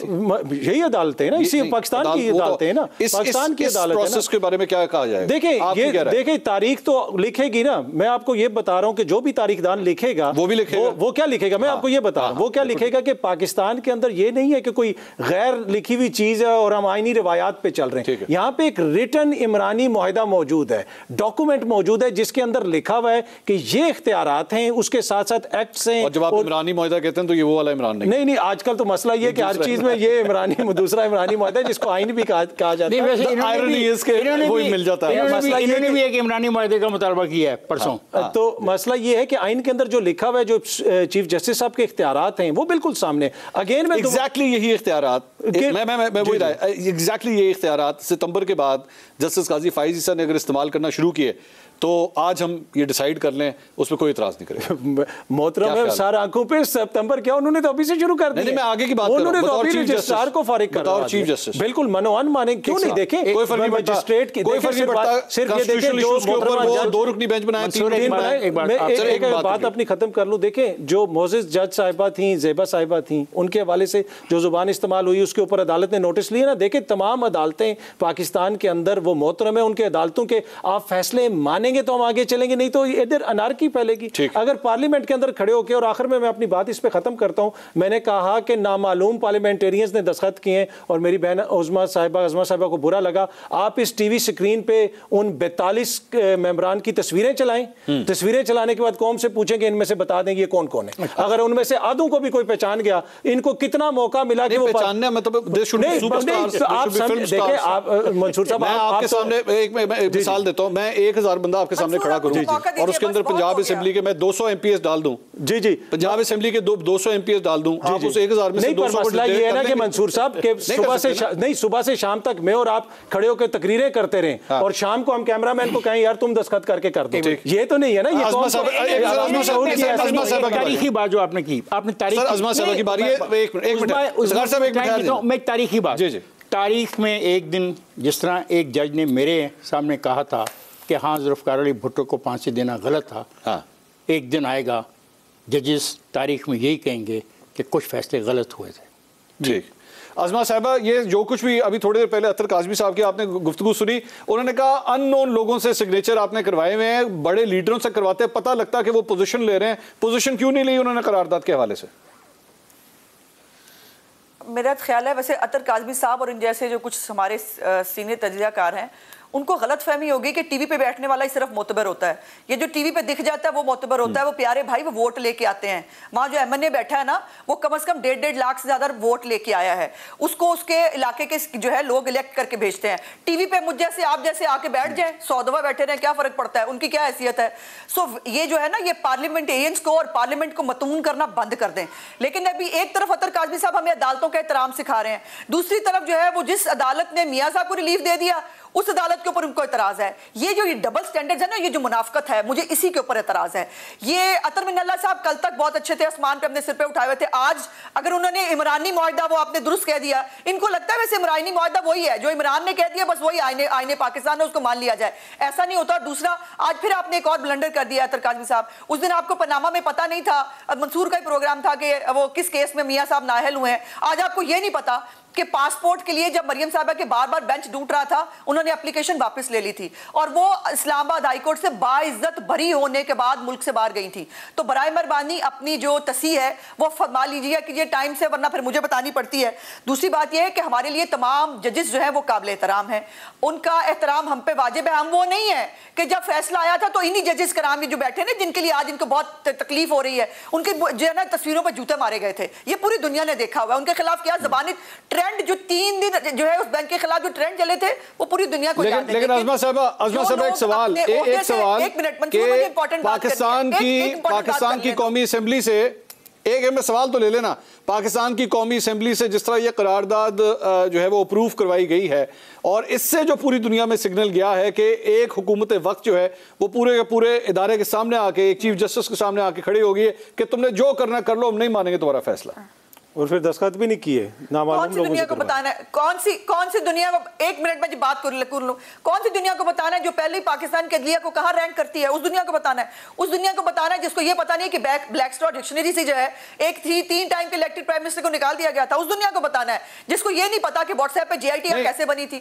यही अदालत है ना, इसी पाकिस्तान की अदालत है ना, पाकिस्तान की अदालत। प्रोसेस के बारे में क्या कहा जाए? देखिए देखिए तारीख तो लिखेगी ना, मैं आपको ये बता रहा हूँ कि जो भी तारीखदान लिखेगा वो भी लिखेगा, वो, वो क्या लिखेगा, मैं हाँ, आपको ये बता रहा हूँ वो क्या लिखेगा कि पाकिस्तान के अंदर ये नहीं है कि कोई गैर लिखी हुई चीज़ है और हम आइनी रिवायात पे चल रहे हैं। यहाँ पे एक रिटन इमरानी मुआहिदा मौजूद है, डॉक्यूमेंट मौजूद है, जिसके अंदर लिखा हुआ है कि ये इख्तियारात हैं, उसके साथ साथ एक्ट्स हैं। और जब आप इमरानी मुआहिदा कहते हैं तो ये वो वाला इमरान नहीं, नहीं नहीं आजकल तो मसला ये है कि हर चीज़ में ये इमरानी दूसरा इमरानी मुआहिदा है जिसको आइन भी कहा जाता है। इमरानी मुआहिदे का मुतालबा किया है परसों, तो मसला ये है कि आइन के अंदर जो लिखा हुआ है, जो चीफ जस्टिस साहब के इख्तियारात हैं वो बिल्कुल सामने। अगेन मैं एग्जैक्टली यही इख्तियारात मैं मैं मैं वही एग्जैक्टली यही इख्तियारात सितंबर के बाद जस्टिस काजी फाइज़ ईसा ने अगर इस्तेमाल करना शुरू किए तो आज हम ये डिसाइड कर लें, उस पर कोई इतराज नहीं करेगा। मोहतरम सार आंखों पे सितंबर क्या, उन्होंने तो अभी से शुरू कर दिया। मैं आगे की बात कर रहा हूं, रजिस्ट्रार को फारिग कर और चीफ जस्टिस बिल्कुल मनोअन माने, क्यों नहीं देखें कोई फर्क मजिस्ट्रेट की, कोई फर्क नहीं पड़ता। सिर्फ ये देखें जो उसके ऊपर वो दो रुकनी बेंच बनाया, तीन बनाया। एक बार एक बात अपनी खत्म कर लूं, देखें जो मोजिज जज साहिबा थी, ज़ेबा साहिबा थी, उनके हवाले से जो जुबान इस्तेमाल हुई उसके ऊपर अदालत ने नोटिस लिए ना। देखें तमाम अदालतें पाकिस्तान के अंदर वो मोहतरम है, उनके अदालतों के आप फैसले माने तो हम आगे चलेंगे, नहीं तो इधर अनारकी फैलेगी। अगर पार्लियामेंट के अंदर खड़े होकर, और आखिर में मैं अपनी बात इस पे खत्म करता हूं, मैंने कहा कि नामालूम पार्लियामेंटेरियंस ने दस्तखत किए और मेरी बहन अज़मा साहिबा अज़मा साहिबा को बुरा लगा। आप इस टीवी स्क्रीन पे उन बैतालीस मेंबरान की तस्वीरें चलाएं, तस्वीरें चलाने के बाद कौम से पूछें कि इनमें से बता दें ये कौन कौन है। अगर उनमें से आधों को भी कोई पहचान गया, इनको कितना मौका मिला कि वो पहचानने मतलब दे शुड सुपरस्टार्स। आप देखें, आप मंसूर साहब आपके सामने एक मिसाल देता हूं, मैं एक हज़ार बंदा आपके सामने खड़ा करूं और उसके अंदर पंजाब असेंबली के मैं दो सौ एमपीएस डाल दूं। जी जी, पंजाब असेंबली के दो दो सौ एमपीएस डाल दूं, आप उस एक हज़ार में से दो सौ को डिटेल ये है ना कि मंसूर साहब के सुबह से नहीं सुबह से शाम तक मैं और आप खड़े होकर तकरीरें करते रहें और शाम को हम कैमरामैन को कहें यार तुम दस्तखत करके कर दो, ये तो नहीं है ना। ये कौन सा अज़मा साहब तारीखी बात जो आपने की, आपने तारीख अज़मा साहब की बारी है। एक मिनट एक मिनट उस्मान साहब एक मिनट मैं तारीखी बात, जी जी, तारीख में एक दिन जिस तरह एक जज ने मेरे सामने कहा था कि हाँ ज़ुल्फ़िकार अली भुट्टो को फांसी देना गलत था। हाँ, एक दिन आएगा जजेस तारीख में यही कहेंगे कि कुछ फैसले गलत हुए थे। ठीक, अज़मा साहिबा ये जो कुछ भी अभी थोड़ी देर पहले अतर काज़मी साहब की आपने गुफ्तगू सुनी, उन्होंने कहा अननोन लोगों से सिग्नेचर आपने करवाए हुए हैं, बड़े लीडरों से करवाते हैं, पता लगता है कि वो पोजिशन ले रहे हैं। पोजिशन क्यों नहीं ली उन्होंने करारदाद के हवाले से? मेरा ख्याल है वैसे अतर काज़मी साहब और इन जैसे जो कुछ हमारे सीनियर तजज़ियाकार हैं उनको गलत फहमी होगी कि टीवी पे बैठने वाला ही सिर्फ मोतबर होता है। ये जो टीवी पे दिख जाता है वो मोतबर होता है, वो प्यारे भाई वो वोट लेके आते हैं। वहाँ जो एम एन ए बैठा है ना वो कम से कम डेढ़ डेढ़ लाख से ज्यादा वोट लेके आया है, उसको उसके इलाके के जो है लोग इलेक्ट करके भेजते हैं। टीवी पे मुझ जैसे आप जैसे आके बैठ जाए, सौ दफा बैठे रहे, क्या फर्क पड़ता है, उनकी क्या हैसियत है। सो ये जो है ना ये पार्लियामेंटेरियंस को और पार्लियामेंट को मतून करना बंद कर दें। लेकिन अभी एक तरफ अतर काज़मी साहब हमें अदालतों का एहतराम सिखा रहे हैं, दूसरी तरफ जो है वो जिस अदालत ने मियाँ साहब को रिलीफ दे दिया उस अदालत के ऊपर उनको एतराज है। ये जो ये डबल स्टैंडर्ड है ना, ये जो मुनाफकत है, मुझे इसी के ऊपर एतराज है। ये अतर मिनल्ला साहब कल तक बहुत अच्छे थे, आसमान पे अपने सिर पे उठाए हुए थे, आज अगर उन्होंने इमरानी मुआहिदा वो आपने दुरुस्त कह दिया, इनको लगता है वैसे इमरानी मुआहिदा वही है जो इमरान ने कह दिया, बस वही आईने आईने पाकिस्तान है उसको मान लिया जाए, ऐसा नहीं होता। और दूसरा आज फिर आपने एक और ब्लंडर कर दिया अतर काज़मी साहब, उस दिन आपको पनामा में पता नहीं था, मंसूर का ही प्रोग्राम था कि वो किस केस में मियाँ साहब नाअहल हुए हैं, आज आपको ये नहीं पता कि पासपोर्ट के लिए जब मरियम साहिबा के बार बार बेंच टूट रहा था उन्होंने एप्लीकेशन वापस ले ली थी और वो इस्लामाबाद हाईकोर्ट से बाइज्जत बरी होने के बाद मुल्क से बाहर गई थी। तो बराए मेहरबानी अपनी जो तसी है वो फरमा लीजिए कि ये टाइम से, वरना फिर मुझे बतानी पड़ती है। दूसरी बात यह है कि हमारे लिए तमाम जजेस जो है वो काबिल एहतराम है, उनका एहतराम हम पे वाजिब है। हम वो नहीं है कि जब फैसला आया था तो इन्हीं जजेस कराम ये जो बैठे ना जिनके लिए आज इनको बहुत तकलीफ हो रही है, उनके जो है ना तस्वीरों पर जूते मारे गए थे, ये पूरी दुनिया ने देखा हुआ है। उनके खिलाफ क्या जबानी ट्रेंड जो तीन दिन जो है उस बैंक के खिलाफ जो ट्रेंड चले थे वो पूरी दुनिया को जानते हैं। लेकिन अज़मा साहबा अज़मा साहबा एक सवाल एक सवाल एक मिनट मंजूर, इंपॉर्टेंट पाकिस्तान की पाकिस्तान की कौमी असेंबली से एक एक सवाल तो ले लेना। पाकिस्तान की कौमी असेंबली से जिस तरह यह करारदाद जो है वो अप्रूव करवाई गई है और इससे जो पूरी दुनिया में सिग्नल गया है कि एक हुकूमत वक्त जो है वो पूरे के पूरे इदारे के सामने आके एक चीफ जस्टिस के सामने आके खड़ी होगी कि तुमने जो करना कर लो, हम नहीं मानेंगे तुम्हारा फैसला, और फिर दस्तखत भी नहीं किए। कौन सी दुनिया को बताना है, कौन सी कौन सी दुनिया को, एक मिनट में जो बात कर लूं, कौन सी दुनिया को बताना है जो पहले ही पाकिस्तान के अदलिया को कहाँ रैंक करती है, उस दुनिया को बताना है। उस दुनिया को बताना है जिसको ये पता नहीं है कि ब्लैक ब्लैक स्टॉ डिक्शनरी से जो है एक थ्री तीन टाइम के इलेक्टेड प्राइम मिनिस्टर को निकाल दिया गया था, उस दुनिया को बताना है जिसको ये नहीं पता कि व्हाट्सएप पे जीआईटी कैसे बनी थी।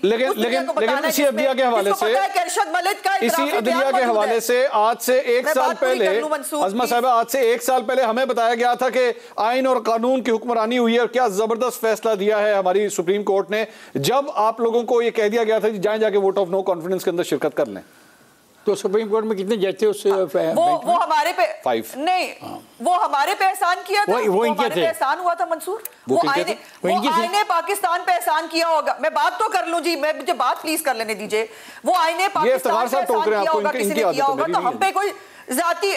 आज से एक साल पहले अज़मा साहिबा आज से एक साल पहले हमें बताया गया था कि आइन और कानून की हुक्मरानी हुई है और क्या जबरदस्त फैसला दिया है हमारी सुप्रीम कोर्ट ने, जब आप लोगों को यह कह दिया गया था कि जाएं जाके वोट ऑफ नो कॉन्फिडेंस के अंदर शिरकत कर लें। तो सुप्रीम कोर्ट में कितने जज थे उस आ, वो वो हमारे पे फाइव नहीं आ, वो हमारे पे एहसान किया था, वो, वो, वो हमारे पे एहसान हुआ था मंसूर, वो, वो आईने वो वो आईने पाकिस्तान पे एहसान किया होगा। मैं बात तो कर लूं जी, मैं मुझे बात प्लीज कर लेने दीजिए। वो आईने पाकिस्तान पे एहसान किया होगा, किसी ने किया होगा, तो हम पे कोई जाति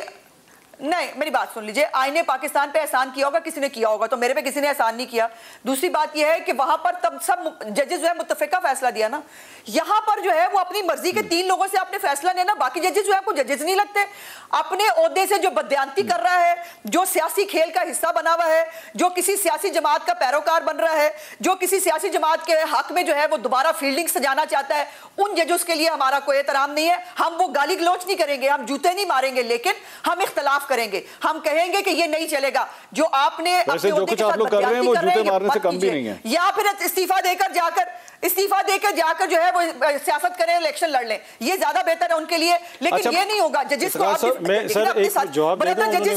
नहीं, मेरी बात सुन लीजिए। आईने पाकिस्तान पे एहसान किया होगा, किसी ने किया होगा, तो मेरे पे किसी ने एहसान नहीं किया। दूसरी बात यह है कि वहां पर तब सब जजेस जो है मुत्तफिका फैसला दिया ना, यहाँ पर जो है वो अपनी मर्जी के तीन लोगों से आपने फैसला लेना, बाकी जजेस जो है आपको जजेस नहीं लगते। अपने ओहदे से जो बदयानती कर रहा है, जो सियासी खेल का हिस्सा बना हुआ है, जो किसी सियासी जमात का पैरोकार बन रहा है, जो किसी सियासी जमात के हक में जो है वो दोबारा फील्डिंग सजाना चाहता है, उन जजेस के लिए हमारा कोई एहतराम नहीं है। हम वो गाली गलौच नहीं करेंगे, हम जूते नहीं मारेंगे, लेकिन हम इख्तलाफ करेंगे, हम कहेंगे कि ये नहीं चलेगा। जो आपने जो कुछ आप लोग कर रहे हैं वो जूते मारने से कम भी नहीं है, या फिर इस्तीफा देकर जाकर इस्तीफा देकर जाकर जो है वो सियासत करें, इलेक्शन लड़ लें, ये ज्यादा बेहतर है उनके लिए। लेकिन अच्छा, ये नहीं होगा जजेस को आप जजेस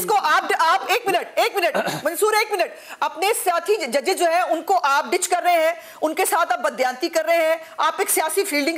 को आप आप एक मिनट एक मिनट मंसूर एक मिनट अपने साथी जजेस जो है उनको आप डिच कर रहे हैं, उनके साथ आप बदयानती कर रहे हैं, आप एक सियासी फील्डिंग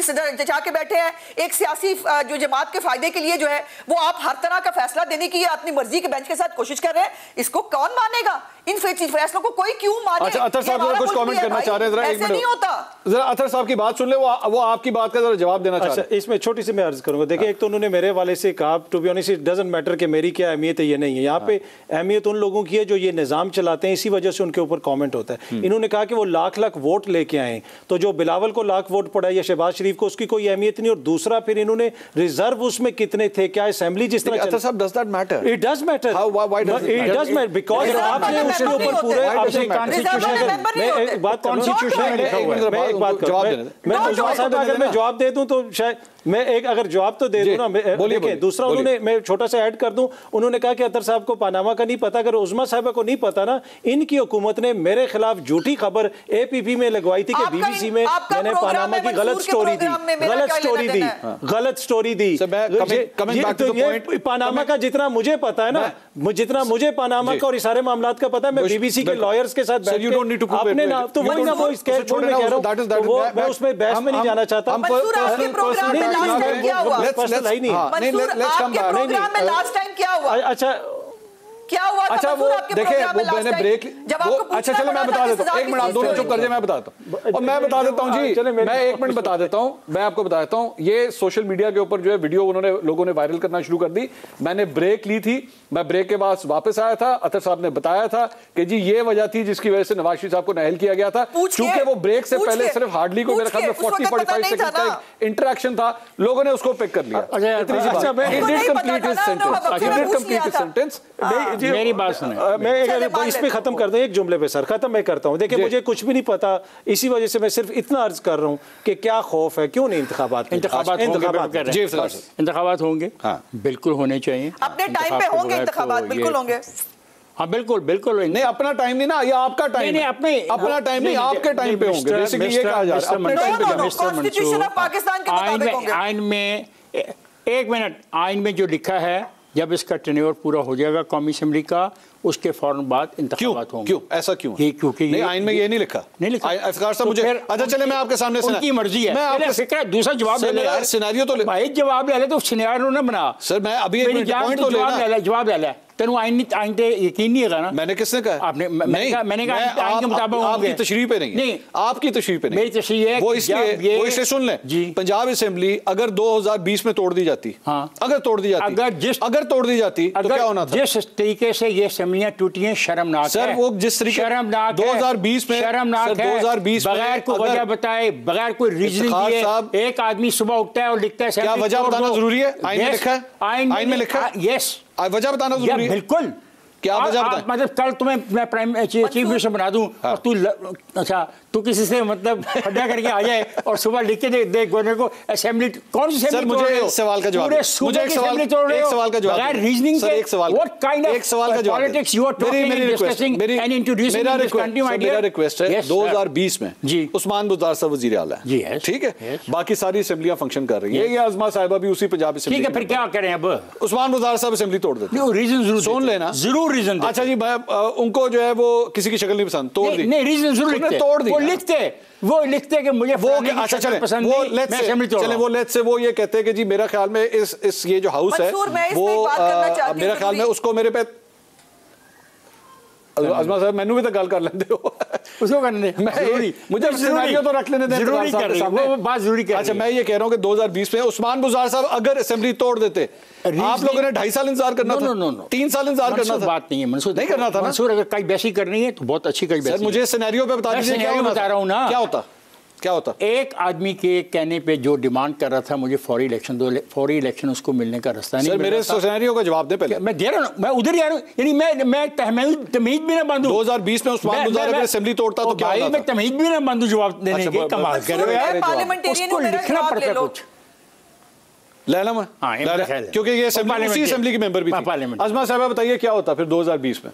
जाके बैठे हैं, एक सियासी जो जमात के फायदे के लिए जो है वो आप हर तरह का फैसला देने की अपनी मर्जी के बेंच के साथ कोशिश कर रहे हैं। इसको कौन मानेगा? इन फैसलों को कोई क्यों माने? अच्छा, अतर साहब कुछ कमेंट करना चाह रहे हैं, जरा एक मिनट, नहीं होता, जरा अतर साहब की बात सुन ले, वो वो आपकी बात का जरा जवाब देना चाह रहे हैं। इसमें छोटी सी मैं अर्ज करूंगा, देखिए एक तो उन्होंने मेरे हवाले से कहा, to be honest it doesn't matter कि मेरी क्या अहमियत है, ये नहीं है। यहाँ पे अहमियत उन लोगों की है जो ये निजाम चलाते हैं, इसी वजह से उनके ऊपर कॉमेंट होता है। इन्होंने कहा कि वो लाख लाख वोट लेके आए, तो जो बिलावल को लाख वोट पड़ा या शहबाज शरीफ को, उसकी कोई अहमियत नहीं। और दूसरा फिर इन्होंने रिजर्व उसमें कितने थे, क्या असेंबली जिस तरह It does matter. How, why, why does it, it does matter because आपने उसके ऊपर पूरे आपने कॉन्स्टिट्यूशन बात कॉन्स्टिट्यूशन मैं एक बात करूं, मैं उस्मान साहब अगर मैं जवाब दे दूं तो शायद मैं एक अगर जवाब तो दे दूं ना, देखिए दूसरा उन्होंने मैं छोटा सा ऐड कर दूं, उन्होंने कहा कि अतर साहब को पानामा का नहीं पता। अगर उस्मान साहब को नहीं पता ना, इनकी हुकूमत ने मेरे खिलाफ झूठी खबर एपीपी में लगवाई थी कि बीबीसी में मैंने पानामा की गलत स्टोरी दी, गलत स्टोरी दी, गलत स्टोरी दी। पानामा का जितना मुझे पता है ना, जितना मुझे पानामा का और सारे मामला का पता है, मैं बीबीसी के लॉयर्स के साथ उसमें बहस में नहीं जाना चाहता। अच्छा क्या हुआ? अच्छा वो देखिए वो मैंने ब्रेक अच्छा चलो मैं बता देता हूँ, एक मिनट आप दोनों चुप कर जाए, मैं बताता हूँ और मैं बता देता हूँ जी, मैं एक मिनट बता देता हूँ, मैं आपको बताता हूँ। ये सोशल मीडिया के ऊपर जो है वीडियो उन्होंने लोगों ने वायरल करना शुरू कर दी। मैंने ब्रेक ली थी, मैं ब्रेक के बाद वापस आया था, अतर साहब ने बताया था कि जी ये वजह थी जिसकी वजह से नवाज शरीफ साहब को नाहल किया गया था, क्योंकि वो ब्रेक से पहले सिर्फ हार्डली को मेरे ख्याल में फोर्टी फोर्टी फाइव सेकंड का एक इंटरेक्शन था, लोगों ने उसको पिक कर लिया। मेरी बात सुनो, मैं इस पे खत्म कर दूं, एक जुमले पे सर खत्म मैं करता हूं। देखिए मुझे कुछ भी नहीं पता, इसी वजह से मैं सिर्फ इतना अर्ज कर रहा हूं कि क्या खौफ है, क्यों नहीं इंतखाबात इंतखाबात होंगे, बिल्कुल होने चाहिए, अपने टाइम पे होंगे इंतखाबात, बिल्कुल होंगे, हाँ बिल्कुल बिल्कुल नहीं अपना टाइम नहीं ना, ये आपका टाइम नहीं, अपने अपना टाइम नहीं, आपके टाइम पे होंगे, बेसिकली ये कहा जा रहा है। आइन में एक मिनट आइन में जो लिखा है, जब इसका टेन्योर पूरा हो जाएगा कौमी असेंबली का, उसके फौरन बाद इंतखाबात होंगे। क्यों ऐसा क्यों? क्योंकि नहीं आइन में ये नहीं लिखा, नहीं लिखा इफ्तिखार साहब मुझे। अच्छा चले मैं आपके सामने उनकी मर्जी है, मैं आपको फिक्र है, दूसरा जवाब ले ले, सिनेरियो तो ले भाई, जवाब ले ले तो सिनेरियो ना बना सर, मैं अभी एक पॉइंट तो लेना, जवाब ले ले तेनू आइन आइन पे यकीन नहीं है ना। मैंने किसने कहा? आपने मैंने कहा आइन के मुताबिक आपकी तशरीह पे नहीं, नहीं आपकी तशरीह पे नहीं, मेरी तशरीह है वो इसलिए वो इसे सुन लें। पंजाब असेंबली अगर दो हज़ार बीस में तोड़ दी जाती, अगर तोड़ दी जाती अगर जिस अगर तोड़ दी जाती तो क्या होना था? जिस तरीके से ये असेंबलियां टूटी हैं शर्मनाक सर, वो जिस तरीके शर्मनाक दो हज़ार बीस में शर्मनाक दो हज़ार बीस बगैर कोई वजह बताए, बगैर कोई रीजन दिए एक आदमी सुबह उठता है और लिखता है, क्या वजह बताना जरूरी है? आइन में लिखा है, आइन में लिखा है, यस वजह बताना जरूरी है, बिल्कुल क्या वजह बताएं? मतलब कल तुम्हें मैं प्राइम चीफ मिनिस्टर बना दूं और तू अच्छा तू किसी से मतलब खड्डा करके आ जाए और सुबह लिख के दे दे गवर्नर को असेंबली, कौन सी असेंबली तोड़ रहे हो? सवाल का जवाब मुझे एक सवाल तोड़ रहे हो, एक सवाल का जवाब बगैर रीजनिंग के, एक सवाल व्हाट काइंड ऑफ एक सवाल का जवाब politics you are talking and discussing and introducing this country. मेरा रिक्वेस्ट है दो हज़ार बीस में उस्मान बुज़दार साहब वज़ीर आला है, ठीक है, बाकी सारी असेंबलियां फंक्शन कर रही है, ये आज़मा साहिबा भी उसी पंजाब असेंबली, ठीक है, फिर क्या करें? अब उस्मान बुज़दार साहब असेंबली तोड़ देते हैं, रीजन जरूर सुन लेना, जरूर जरूर रीजन। अच्छा जी भाई, उनको जो है वो किसी की शक्ल नहीं पसंद, तोड़ दी। नहीं, रीजन जरूर लिखते, तोड़ दी। वो लिखते वो लिखते कि मुझे वो अच्छा चले वो लेट्स से चले वो लेट्स से वो ये कहते हैं कि जी मेरा ख्याल में इस इस ये जो हाउस है वो मेरा ख्याल में उसको मेरे पे अज़मा साहब मैनू भी तो गल कर लेते हो उसको करने मैं मुझे सिनेरियो तो रख लेने दें जरूरी कर रहे वो बात जरूरी कर। अच्छा मैं ये कह रहा हूँ कि दो हज़ार बीस में उस्मान बुज़दार साहब अगर असेंबली तोड़ देते आप लोगों ने ढाई साल इंतजार करना था, तीन साल इंतजार करना था। बात नहीं है मंसूर, नहीं करना था मंसूर। अगर कई बहसी करनी है तो बहुत अच्छी कई बहसी। मुझे सिनेरियो पे बता दीजिए, क्या बता रहा हूँ ना, क्या होता क्या होता। एक आदमी के कहने पे जो डिमांड कर रहा था मुझे फौरी इलेक्शन दो, फौरी इलेक्शन उसको मिलने का रास्ता नहीं। सर मेरे सिनेरियो का जवाब दे पहले, मैं दे रहा हूं, मैं उधर जा रहा हूं। यानी मैं मैं तहमील तमीज भी ना बांधूं। दो हज़ार बीस में उस्मान बुज़दार अगर असेंबली तोड़ता तो भाई मैं तमीज भी ना बांधूं जवाब देने के। कमाल कर रहे हो यार, पार्लियामेंटेरियन को लिखना पड़ता कुछ लेना मैं क्योंकि ये असेंबली असेंबली के मेंबर भी थे। अज़मा साहब बताइए क्या होता फिर दो हज़ार बीस में।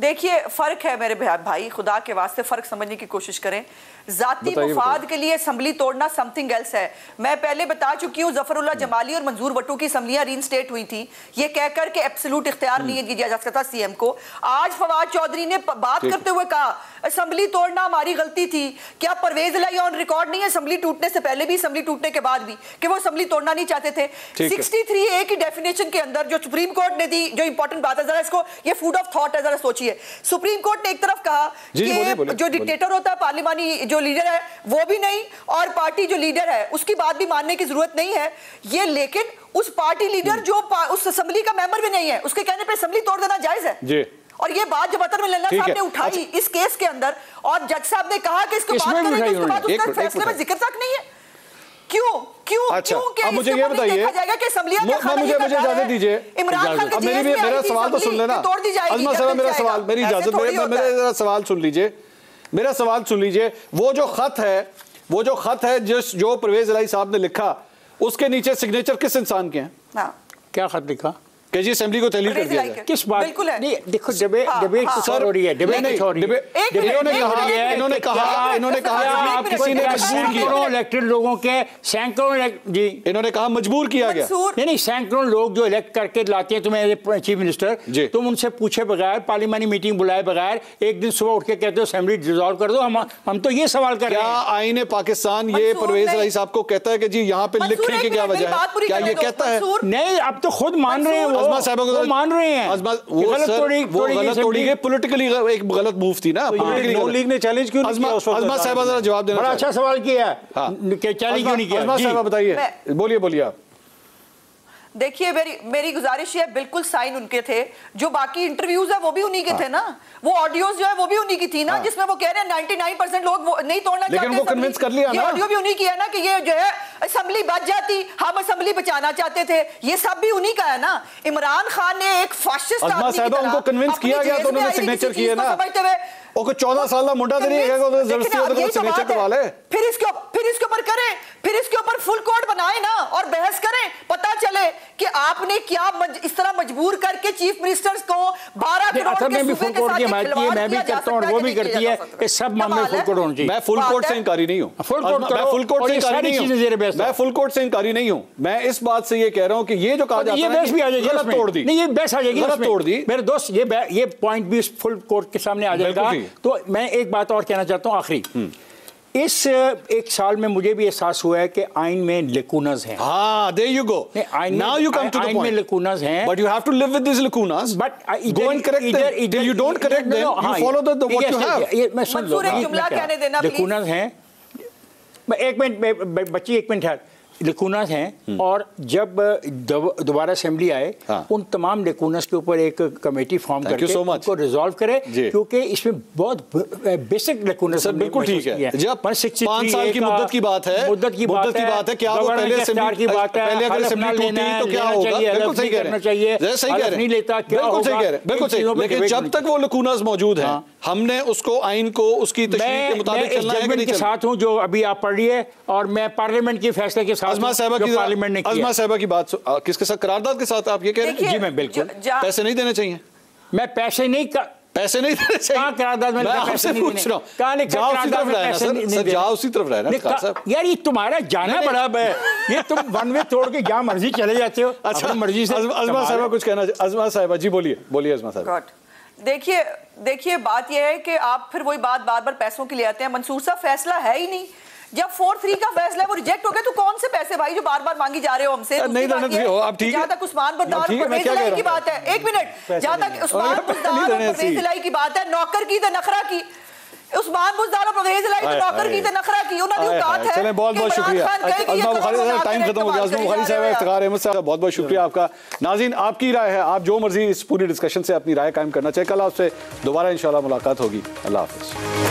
देखिए फ़र्क है मेरे भाई, खुदा के वास्ते फ़र्क समझने की कोशिश करें। जाती मुफाद के लिए असम्बली तोड़ना समथिंग एल्स है। मैं पहले बता चुकी हूँ ज़फ़रुल्लाह जमाली और मंजूर भुट्टो की असम्बलियाँ रीइंस्टेट हुई थी ये कहकर के एब्सोल्यूट इख्तियार नहीं दिया जा सकता सीएम को। आज फवाद चौधरी ने बात करते हुए कहा असम्बली तोड़ना हमारी गलती थी। क्या परवेज इलाही ऑन रिकॉर्ड नहीं है असम्बली टूटने से पहले भी, असम्बली टूटने के बाद भी, कि वो असम्बली तोड़ना नहीं चाहते थे। सिक्सटी थ्री ए की डेफिनेशन के अंदर जो सुप्रीम कोर्ट ने दी, जो इंपॉर्टेंट बात है जरा इसको, ये फूड ऑफ थॉट है, जरा सोचिए। सुप्रीम कोर्ट ने एक तरफ कहा कि जो डिक्टेटर होता है पार्लिमानी जो लीडर है वो भी नहीं, और पार्टी जो लीडर है उसकी बात भी मानने की जरूरत नहीं है ये, लेकिन उस पार्टी लीडर जो उस असेंबली का मेंबर भी नहीं है उसके कहने पे असेंबली तोड़ देना जायज है जी। और ये बात जब अतर मिनल्लाह साहब ने उठाई इस केस के अंदर और जज साहब ने कहा कि इसको बात करेंगे, उसके बाद उसका फैसले में जिक्र तक नहीं है। क्यों क्यों अच्छा, क्यों अब मुझे ये बताइए मुझे मुझे इजाजत दीजिए। इमरान खान अब मेरी मेरा सवाल तो सुन लेना अज़मा साहब, मेरा सवाल मेरी इजाजत मेरा जरा सवाल सुन लीजिए मेरा सवाल सुन लीजिए वो जो खत है वो जो खत है जिस जो परवेज इलाही साहब ने लिखा उसके नीचे सिग्नेचर किस इंसान के हैं? क्या खत लिखा कि जी असेंबली को तहलील कर दिया जाए किस बात? नहीं देखो डिबेट डिबेट सर हो रही है, डिबेट नहीं हो रही है। इन्होंने कहा इन्होंने कहा इन्होंने कहा आप किसी ने मजबूर किया इलेक्टेड लोगों के सैकड़ों जी इन्होंने कहा मजबूर किया गया। नहीं नहीं सैकड़ों लोग जो इलेक्ट करके लाते हैं तुम्हें चीफ मिनिस्टर, तुम उनसे पूछे बगैर पार्लियामानी मीटिंग बुलाए बगैर एक दिन सुबह उठ के कहते हो असेंबली डिसॉल्व कर दो। हम हम तो ये सवाल कर रहे हैं आईने पाकिस्तान ये परवेज इलाही साहब को कहता है कि जी यहाँ पे लिखने की क्या वजह है? क्या ये कहता है? नहीं अब तो खुद मान रहे हैं अज़मा साहब को मान रहे हैं। अज़मा वो वो गलत तोड़ी गई पॉलिटिकली, एक गलत मूव थी ना पॉलिटिकली। नो लीग ने चैलेंज क्यों नहीं किया? अज़मा साहब जरा जवाब देना, बड़ा अच्छा सवाल किया है कि चैलेंज क्यों नहीं किया? अज़मा साहब बताइए, बोलिए बोलिए आप। देखिए मेरी मेरी गुजारिश है, बिल्कुल साइन उनके थे, जो बाकी इंटरव्यूज है वो भी उन्हीं के हाँ। थे ना, वो ऑडियोज जो है वो भी उन्हीं की थी ना हाँ। जिसमें वो कह रहे हैं निन्यानवे परसेंट लोग वो नहीं तोड़ना चाहते, लेकिन वो कन्विंस कर लिया ना, ऑडियो भी उन्हीं की है ना कि ये जो है असेंबली बच जाती, हम असेंबली बचाना चाहते थे, ये सब भी उन्हीं का है ना। इमरान खान ने एक फासिस्ट आदमी की तरह उनको कन्विंस किया गया तो उन्होंने सिग्नेचर किए ना, और चौदह साल का मुंडा फिर इसके फिर इसके ऊपर करें, फिर इसके ऊपर फुल कोर्ट बनाए ना और बहस करें, पता चले कि आपने क्या मज, इस तरह मजबूर करके चीफ मिनिस्टर्स को बारह करोड़ के फुल कोर्ट की हमारी है, मैं भी करता हूं वो भी करती है, ये सब मामले फुल कोर्ट होने चाहिए। मैं फुल कोर्ट से इंकारी नहीं हूं, फुल कोर्ट मैं फुल कोर्ट से इंकारी नहीं हूं मैं फुल कोर्ट से इंकारी नहीं हूं मैं इस बात से ये कह रहा हूं कि ये जो कहा जाता है ये बहस भी आ जाएगी, गलत तोड़ दी, नहीं ये बहस आ जाएगी, गलत तोड़ दी मेरे दोस्त, ये ये पॉइंट भी फुल कोर्ट के सामने आ जाएगा। तो मैं एक बात और कहना चाहता हूं आखिरी, इस एक साल में मुझे भी एहसास हुआ है कि आइन में लेकूनस हैं। हाँ, there you go. Now you come to the point. आइन में लेकूनस हैं। But you have to live with these lacunas. But go and correct them. If you don't correct them, you follow the what you have. Mansoor एक जुमला कहने देना please. लेकूनस हैं। एक मिनट बच्ची एक मिनट है। लेकूनस हैं और जब दोबारा असेंबली आए हाँ। उन तमाम लेकूनस के ऊपर एक कमेटी फॉर्म करके so उनको रिजॉल्व करे, क्योंकि इसमें बहुत बेसिक लेकूनस है। बिल्कुल ठीक है, जब पाँच साल की मुद्दत की बात है मुद्दत की बात है, बात है क्या वो पहले असेंबली की बात है, पहले अगर असेंबली टूटी तो क्या होगा? बिल्कुल सही कह रहे हैं, चाहिए सही कह रहे नहीं लेता क्या होगा, बिल्कुल सही कह रहे हैं, बिल्कुल सही। लेकिन जब तक वो लेकूनस मौजूद है हमने उसको आइन को उसकी तशरीह के मुताबिक चलना है। मैं के साथ हूं जो अभी आप पढ़ रही है, और मैं पार्लियामेंट के फैसले के साथ। अज़मा साहिबा की पार्लियामेंट ने अज़मा साहिबा की बात किसके साथ? करारदाद के साथ आप ये कह रहे हैं? जी मैं बिल्कुल पैसे नहीं देने चाहिए, मैं पैसे नहीं कर पैसे नहीं देने चाहिए। मैं आपसे पूछ रहा हूँ, जाओ उसी तरफ रहना सर, सर जाओ उसी तरफ रहना खान साहब। यार ये तुम्हारा जाना बड़ा है, ये तुम वन वे तोड़ के जहाँ मर्जी चले जाते हो। अच्छा मर्जी से अजमा साहबा कुछ कहना चाहिए। अजमा साहबा जी बोलिए, बोलिए अजमा साहबा। देखिए देखिए बात यह है कि आप फिर वही बात बार बार पैसों के लिए आते हैं। मंसूर साहब फैसला है ही नहीं, जब फोर थ्री का फैसला है वो रिजेक्ट हो गया तो कौन से पैसे भाई जो बार बार मांगी जा रहे हो हमसे। नहीं जहाँ तक उस्मान बुज़दार परवेज़ इलाही की बात है, एक मिनट, जहाँ तक उस्मान बुज़दार परवेज़ इलाही की बात है, नौकर की तो नखरा की, उस्मान बुज़दार परवेज़ इलाही तो नौकर की तो नखरा की, उन्होंने बात है। बहुत बहुत शुक्रिया, टाइम खत्म हो गया। आज़मा बुखारी साहब, इफ्तिखार अहमद साहब, बहुत बहुत शुक्रिया आपका। नाज़रीन आपकी राय है, आप जो मर्जी इस पूरी डिस्कशन से अपनी राय कायम करना चाहिए। कल आपसे दोबारा इंशाल्लाह मुलाकात होगी। अल्लाह हाफिज़।